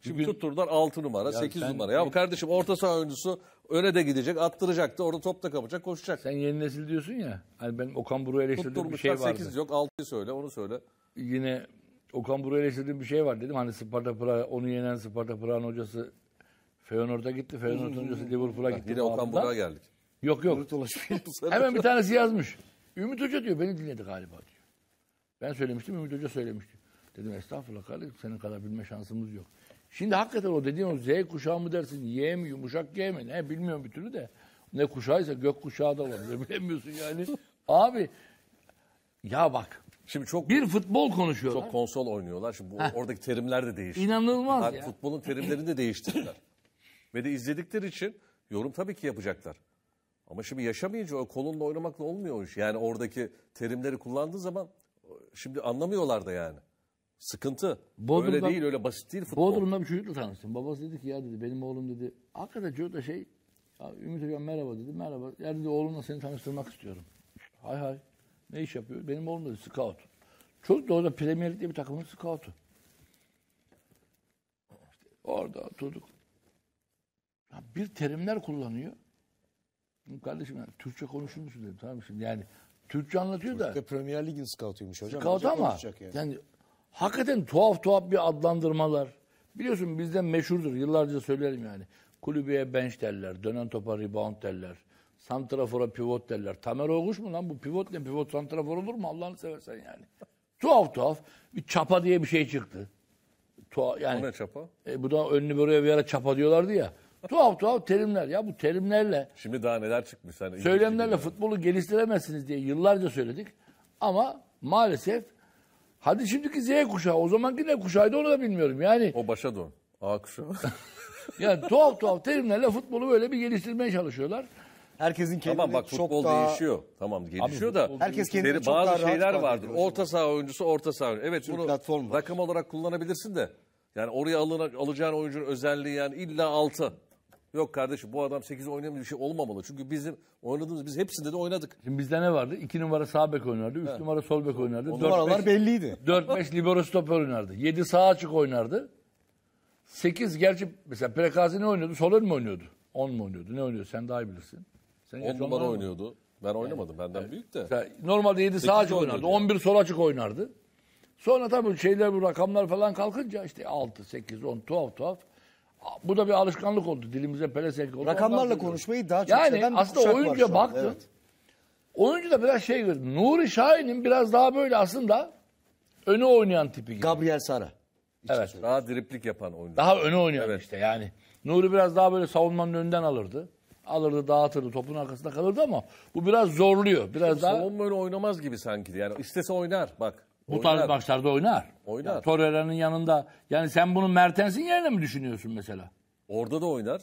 Şimdi tutturdular 6 numara, 8 numara. Ya kardeşim orta saha oyuncusu öne de gidecek, attıracak da orada top da kapacak, koşacak. Sen yeni nesil diyorsun ya. Hani ben Okan Buruk'u eleştirdiğim bir şey vardı. 8 yok, 6'yı söyle, onu söyle. Yine Okan Buruk'u eleştirdiğim bir şey var dedim. Hani Sparta Praha, onu yenen Sparta Praha'nın hocası Feyenoord'a gitti. Feyenoord'un hocası Liverpool'a gitti. Yine Okan Buruk'a geldik. Yok yok. Hemen bir tanesi yazmış. Ümit Hoca diyor beni dinledi galiba diyor. Ben söylemiştim, Ümit Hoca söylemişti. Dedim estağfurullah kardeşim senin kadar bilme şansımız yok. Şimdi hakikaten o dediğin o Z kuşağı mı dersin, Y mi, yumuşak G mi? Ne bilmiyorum bir türlü de. Ne kuşağıysa gök kuşağı da olabilir. Bilemiyorsun yani. Abi ya bak. Şimdi çok bir futbol konuşuyorlar. Çok konsol oynuyorlar. Şimdi bu, oradaki terimler de değişti. İnanılmaz yani ya. Futbolun terimlerini de değiştirdiler. Ve de izledikleri için yorum tabii ki yapacaklar. Ama şimdi yaşamayınca o kolunla oynamakla olmuyor o iş. Yani oradaki terimleri kullandığı zaman şimdi anlamıyorlar da yani. Sıkıntı. Bodrum'dan, öyle değil, öyle basit değil futbol. Bodrum'da bir çocukla tanıştım. Babası dedi ki ya dedi benim oğlum dedi. Hakikaten çocuk da şey, Ümit Hocam merhaba dedi. Merhaba. Ya dedi oğlumla seni tanıştırmak istiyorum. Hay hay. Ne iş yapıyor? Benim oğlum dedi scout. Çocuk da orada Premier Lig diye bir takımın scout'u. İşte orada oturduk. Ya bir terimler kullanıyor. Kardeşim yani, Türkçe konuşur musun dedim. Tamam şimdi yani Türkçe anlatıyor da. Premier Lig'in scout'uymuş hocam. Scout ama yani hakikaten tuhaf bir adlandırmalar. Biliyorsun bizden meşhurdur. Yıllarca söylerim yani. Kulübeye bench derler. Dönen topa rebound derler. Santrafor'a pivot derler. Tamer Oğuş mu lan bu pivot ne? Pivot santrafor olur mu? Allah'ını seversen yani. Tuhaf. Bir çapa diye bir şey çıktı. Tuhaf, yani, o ne çapa? Bu da önlü buraya bir ara çapa diyorlardı ya. Tuhaf terimler. Ya bu terimlerle. Şimdi daha neler çıkmış. Hani söylemlerle futbolu geliştiremezsiniz diye yıllarca söyledik. Ama maalesef hadi şimdiki Z kuşağı. O zamanki ne kuşağıydı onu da bilmiyorum. Yani o başa dön. A kuşağı. Yani tuhaf terimlerle futbolu böyle bir geliştirmeye çalışıyorlar. Herkesin kendini tamam, bak, çok daha... değişiyor. Tamam gelişiyor abi, da. Herkes kendini çok bazı daha şeyler vardır. Orta saha oyuncusu, orta saha oyuncusu. Evet bunu platform rakam olarak kullanabilirsin de. Yani oraya alacağın oyuncunun özelliği yani illa 6. Yok kardeşim bu adam 8 oynayamıyor bir şey olmamalı. Çünkü bizim oynadığımız biz hepsinde de oynadık. Şimdi bizde ne vardı? 2 numara sağ bek oynardı. 3 numara sol bek oynardı. O numaralar 4, belliydi. 4-5 libero stoper oynardı. 7 sağ açık oynardı. 8 gerçi mesela Prekazi ne oynuyordu? Sol ön mü oynuyordu? 10 mu oynuyordu? Ne oynuyordu? Sen daha iyi bilirsin. 10 numara oynuyordu. Ben oynamadım. Yani, benden büyük de. Normalde 7 sağ açık oynardı. 11 sol açık oynardı. Sonra tabii şeyler bu rakamlar falan kalkınca işte 6, 8, 10 tuhaf. Bu da bir alışkanlık oldu. Dilimize pelesenk oldu. Rakamlarla konuşmayı daha çok seven bir kuşak var. Yani aslında oyuncuya baktım. Evet. Oyuncu da biraz şey gördüm. Nuri Şahin'in biraz daha böyle aslında öne oynayan tipi gibi. Gabriel Sara. Evet. Daha driplik yapan oyuncu. Daha öne oynayan işte yani. Nuri biraz daha böyle savunmanın önünden alırdı. Alırdı, dağıtırdı, topun arkasında kalırdı ama bu biraz zorluyor. Biraz daha... Savunma öyle oynamaz gibi sanki. Yani istese oynar bak. Bu tarz maçlarda oynar. Yani, Torreira'nın yanında. Yani sen bunu Mertens'in yerine mi düşünüyorsun mesela? Orada da oynar.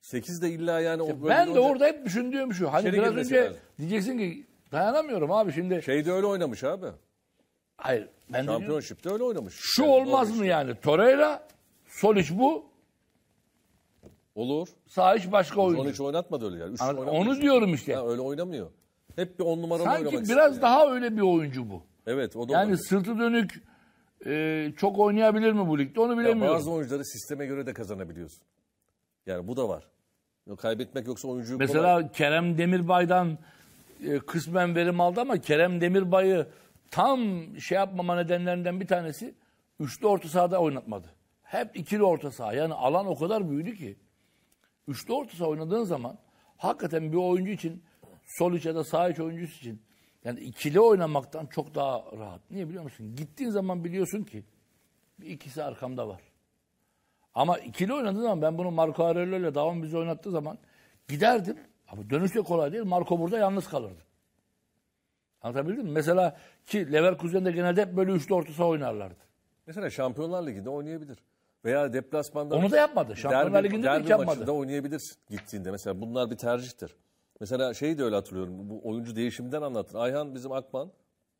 8 de illa yani. İşte o ben de orada hep düşündüğüm şu. Hani biraz önce lazım. Diyeceksin ki dayanamıyorum abi şimdi. Şeyde öyle oynamış abi. Hayır. Ben Championship'te öyle oynamış. Şu yani, olmaz mı işte. Yani? Torreira, sol iç bu. Olur. Sağ iç başka oyuncu. Sol iç oynatmadı öyle yani. Onu diyorum işte. Ha, öyle oynamıyor. Hep bir 10 numaralı oynamak istiyor. Sanki biraz yani. Daha öyle bir oyuncu bu. Evet, o da yani olabilir. Sırtı dönük çok oynayabilir mi bu ligde onu bilemiyorum. Ya bazı oyuncuları sisteme göre de kazanabiliyorsun. Yani bu da var. Kaybetmek yoksa oyuncuyu mesela kolay. Kerem Demirbay'dan kısmen verim aldı ama Kerem Demirbay'ı tam şey yapmama nedenlerinden bir tanesi üçlü orta sahada oynatmadı. Hep ikili orta saha. Yani alan o kadar büyüdü ki. Üçlü orta saha oynadığın zaman hakikaten bir oyuncu için, sol iç ya da sağ iç oyuncusu için, yani ikili oynamaktan çok daha rahat. Niye biliyor musun? Gittiğin zaman biliyorsun ki ikisi arkamda var. Ama ikili oynadığın zaman, ben bunu Marco Aurelio ile Davon bizi oynattığı zaman giderdim. Ama dönüşte kolay değil. Marco burada yalnız kalırdı. Anlatabildim mi? Mesela ki Leverkusen'de genelde hep böyle üçlü orta saha oynarlardı. Mesela Şampiyonlar Ligi'nde oynayabilir. Veya deplasmanda... Onu da yapmadı. Şampiyonlar Ligi'nde de hiç yapmadı. Maçında oynayabilirsin gittiğinde. Mesela bunlar bir tercihtir. Mesela şeyi de öyle hatırlıyorum. Bu oyuncu değişiminden anlattın. Ayhan bizim Akman.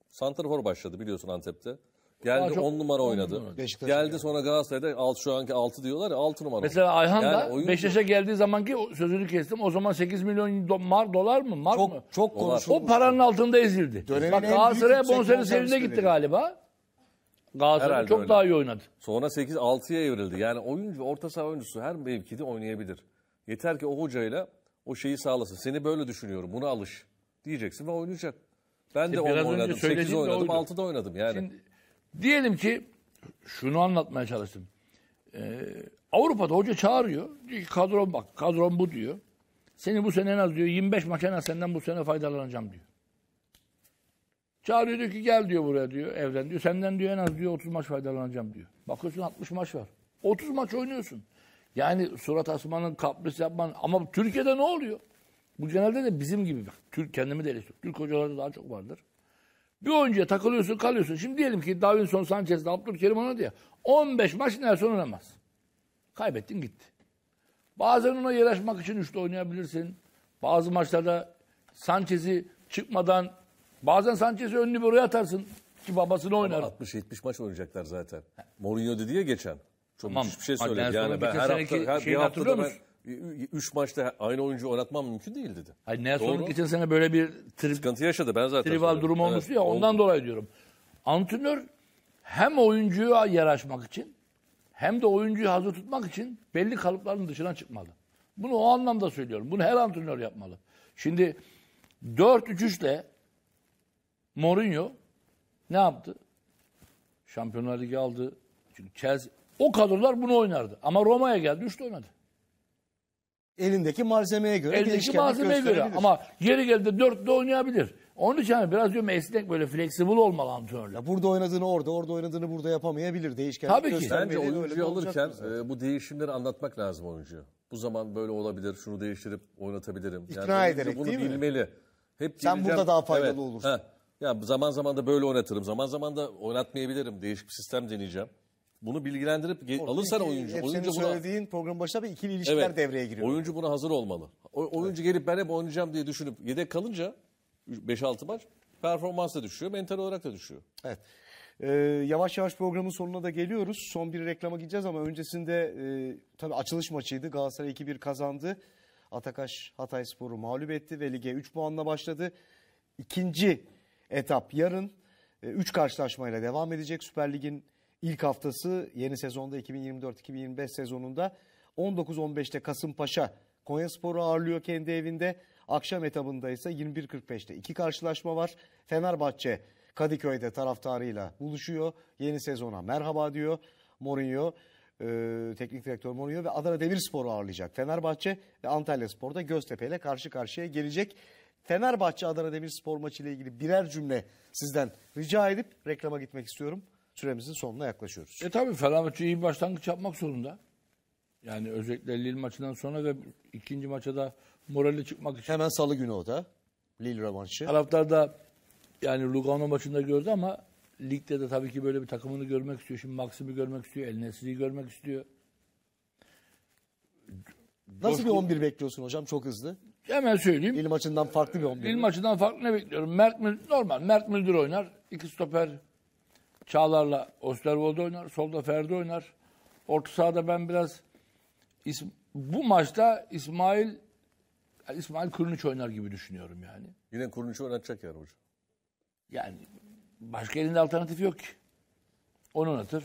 Santrafor başladı biliyorsun Antep'te. Geldi 10 numara oynadı. Geldi sonra Galatasaray'da şu anki 6 diyorlar ya, 6 numara. Mesela Ayhan yani da Beşiktaş'a geldiği zamanki sözünü kestim. O zaman 8 milyon dolar mı? Mark çok, mı? Çok konuşuldu. O paranın altında ezildi. Dönemin bak Galatasaray'a bonservis evinde gitti galiba. Galatasaray çok öyle. Daha iyi oynadı. Sonra 8-6'ya evrildi. Yani oyuncu, orta saha oyuncusu her mevkide oynayabilir. Yeter ki o hocayla o şeyi sağlasın. Seni böyle düşünüyorum, buna alış diyeceksin ve oynayacak. Ben de 10 oynadım, 8 oynadım, 6'da oynadım yani. Şimdi, diyelim ki şunu anlatmaya çalıştım. Avrupa'da hoca çağırıyor. Diyor ki kadron bak, kadron bu diyor. Seni bu sene en az diyor 25 maç en az senden bu sene faydalanacağım diyor. Çağırıyor diyor ki gel diyor buraya diyor evden diyor. Senden diyor en az diyor 30 maç faydalanacağım diyor. Bakıyorsun 60 maç var. 30 maç oynuyorsun. Yani surat asmanın, kapris yapmanın. Ama Türkiye'de ne oluyor? Bu genelde de bizim gibi. Bak, kendimi de eleştiriyorum. Türk hocalarda daha çok vardır. Bir oyuncuya takılıyorsun, kalıyorsun. Şimdi diyelim ki Davinson Sanchez'de Abdülkerim oynadı ya. 15 maç Nelson oynamaz. Kaybettin gitti. Bazen ona yarışmak için üçlü oynayabilirsin. Bazı maçlarda Sanchez'i çıkmadan, bazen Sanchez'i önlü bir oraya atarsın ki babasını oynar. 60-70 maç oynayacaklar zaten. Mourinho dedi ya geçen. Çok tamam. Hiçbir şey söyledi. Yani ben her haftada ben 3 maçta aynı oyuncu oynatmam mümkün değil dedi. Hayır, Nelson'un geçen sene böyle bir sıkıntı yaşadı. Ben zaten trival durum olmuştu ya, ondan dolayı diyorum. Antrenör hem oyuncuya yaraşmak için hem de oyuncuyu hazır tutmak için belli kalıpların dışına çıkmalı. Bunu o anlamda söylüyorum. Bunu her antrenör yapmalı. Şimdi 4-3-3'le Mourinho ne yaptı? Şampiyonlar Ligi aldı. Çünkü Chelsea, o kadrolar bunu oynardı. Ama Roma'ya geldi, 3'te oynadı. Elindeki malzemeye göre. Elindeki malzemeye göre ama geri geldi 4'te oynayabilir. Onun için hani biraz diyorum esnek, böyle fleksibul olmalı antrenörler. Burada oynadığını orada oynadığını burada yapamayabilir. Değişkenlik tabii ki. Bence oyuncuyu alırken bu değişimleri anlatmak lazım oyuncuya. Bu zaman böyle olabilir, şunu değiştirip oynatabilirim. İkna yani ederek bunu değil bilmeli. Mi? Hep sen burada daha faydalı evet, olursun. Ha. Ya zaman zaman da böyle oynatırım, zaman zaman da oynatmayabilirim. Değişik bir sistem deneyeceğim. Bunu bilgilendirip alırsan oyuncu. Hep oyuncu senin söylediğin program başında bir ikili ilişkiler evet, devreye giriyor. Oyuncu buna hazır olmalı. Oyuncu evet, gelip ben hep oynayacağım diye düşünüp yedek kalınca 5-6 maç performans da düşüyor, mental olarak da düşüyor. Evet. Yavaş yavaş programın sonuna da geliyoruz. Son bir reklama gideceğiz ama öncesinde tabii açılış maçıydı. Galatasaray 2-1 kazandı. Atakaş Hatay Spor'u mağlup etti ve lige 3 puanla başladı. İkinci etap yarın 3 karşılaşmayla devam edecek. Süper Lig'in İlk haftası yeni sezonda 2024-2025 sezonunda 19-15'te Kasımpaşa Konyaspor'u ağırlıyor kendi evinde. Akşam etabında ise 21.45'te 2 karşılaşma var. Fenerbahçe Kadıköy'de taraftarıyla buluşuyor. Yeni sezona merhaba diyor Mourinho, teknik direktör Mourinho ve Adana Demirspor'u ağırlayacak. Fenerbahçe ve Antalyaspor'da Göztepe ile karşı karşıya gelecek. Fenerbahçe Adana Demirspor maçı ile ilgili birer cümle sizden rica edip reklama gitmek istiyorum. Süremizin sonuna yaklaşıyoruz. Tabii Fenerbahçe iyi bir başlangıç yapmak zorunda. Yani özellikle Lille maçından sonra ve ikinci maça da morali çıkmak için. Hemen salı günü o da. Lille rövanşı. Taraftar da yani Lugano maçında gördü ama ligde de tabii ki böyle bir takımını görmek istiyor. Şimdi Maxim'i görmek istiyor. El Nesli'yi görmek istiyor. Nasıl bir 11 bekliyorsun hocam? Çok hızlı. Hemen söyleyeyim. Lille maçından farklı bir 11. Lille maçından farklı ne bekliyorum? Mert Müldür oynar. 2 stoper Çağlar'la Osterwold'da oynar. Solda Ferdi oynar. Orta sahada ben biraz bu maçta İsmail Kurniç oynar gibi düşünüyorum yani. Yine Kurniç'i oynatacak yani hocam. Yani başka elinde alternatif yok ki. Onu oynatır.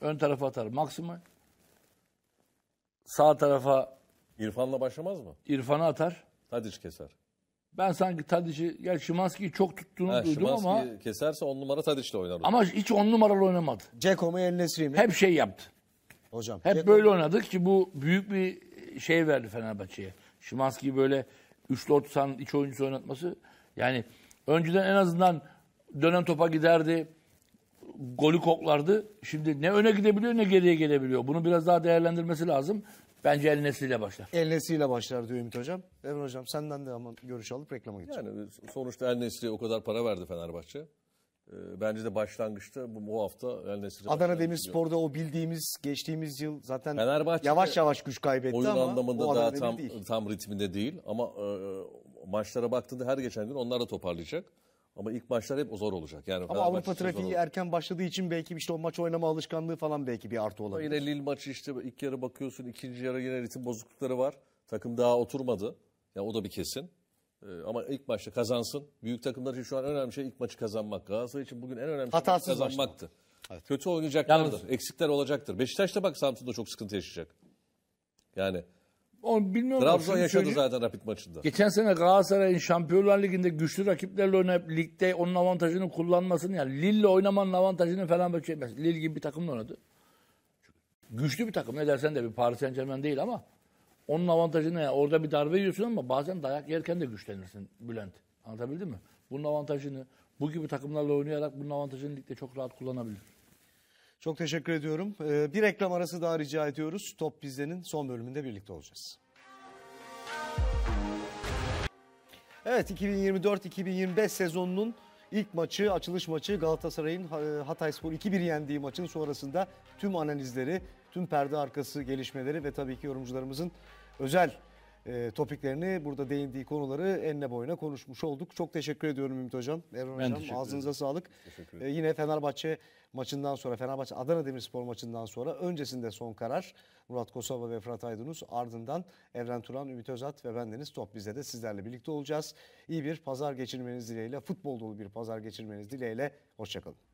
Ön tarafa atar Maxim'i. Sağ tarafa İrfan'la başlamaz mı? İrfan'ı atar. Tadiç keser. Ben sanki Tadiç'i, ya Şimanski'yi çok tuttuğunu duydum ama... Şimanski keserse 10 numara Tadiç'le oynar. Ama hiç 10 numaralı oynamadı. Ceko'mu eline süreyim. Hep şey yaptı. Hocam. Hep Ceko böyle oynadık ki bu büyük bir şey verdi Fenerbahçe'ye. Şimanski'yi böyle üçlü orta sahanın iç oyuncusu oynatması. Yani önceden en azından dönen topa giderdi, golü koklardı. Şimdi ne öne gidebiliyor ne geriye gelebiliyor. Bunu biraz daha değerlendirmesi lazım. Bence El Nesli'yle başlar. El Nesli'yle başlar diyor Ümit Hocam. Evren Hocam senden de ama görüş alıp reklama gideceğim. Yani sonuçta El Nesli o kadar para verdi Fenerbahçe. Bence de başlangıçta bu hafta El Nesli. Adana Demirspor'da o bildiğimiz geçtiğimiz yıl zaten Fenerbahçe yavaş yavaş güç kaybetti oyun ama anlamında o daha tam ritminde değil. Ama maçlara baktığında her geçen gün onlar da toparlayacak. Ama ilk maçlar hep zor olacak. Yani ama Avrupa trafiği erken başladığı için belki işte o maç oynama alışkanlığı falan belki bir artı olabilir. Ama yine Lille maçı işte ilk yarı bakıyorsun, ikinci yarı yine ritim bozuklukları var. Takım daha oturmadı. Ya yani o da bir kesin. Ama ilk maçta kazansın. Büyük takımlar için şu an önemli şey ilk maçı kazanmak. Galatasaray için bugün en önemli şey kazanmaktı. Evet. Kötü oynayacaklardır. Yalnız eksikler olacaktır. Beşiktaş'ta bak Samsun'da çok sıkıntı yaşayacak. Yani Trabzon yaşadı zaten Rapid maçında. Geçen sene Galatasaray'ın Şampiyonlar Ligi'nde güçlü rakiplerle oynayıp ligde onun avantajını kullanmasını, yani Lille'le oynamanın avantajını falan böyle şey yapmaz. Lille gibi bir takımla oynadı. Güçlü bir takım ne dersen de bir Paris Saint-Germain değil ama onun avantajını, yani orada bir darbe yiyorsun ama bazen dayak yerken de güçlenirsin Bülent. Anlatabildim mi? Bunun avantajını bu gibi takımlarla oynayarak bunun avantajını ligde çok rahat kullanabilir. Çok teşekkür ediyorum. Bir reklam arası daha rica ediyoruz. Top Bizde'nin son bölümünde birlikte olacağız. Evet, 2024-2025 sezonunun ilk maçı, açılış maçı Galatasaray'ın Hatay Spor 2-1 yendiği maçın sonrasında tüm analizleri, tüm perde arkası gelişmeleri ve tabii ki yorumcularımızın özel topiklerini, burada değindiği konuları enine boyuna konuşmuş olduk. Çok teşekkür ediyorum Ümit Hocam, Erhan Hocam. Ağzınıza sağlık. Yine Fenerbahçe maçından sonra, Fenerbahçe Adana Demirspor maçından sonra öncesinde son karar Murat Kosova ve Fırat Aydınus, ardından Evren Turhan, Ümit Özat ve bendeniz Top Bizde de sizlerle birlikte olacağız. İyi bir pazar geçirmeniz dileğiyle, futbol dolu bir pazar geçirmeniz dileğiyle. Hoşçakalın.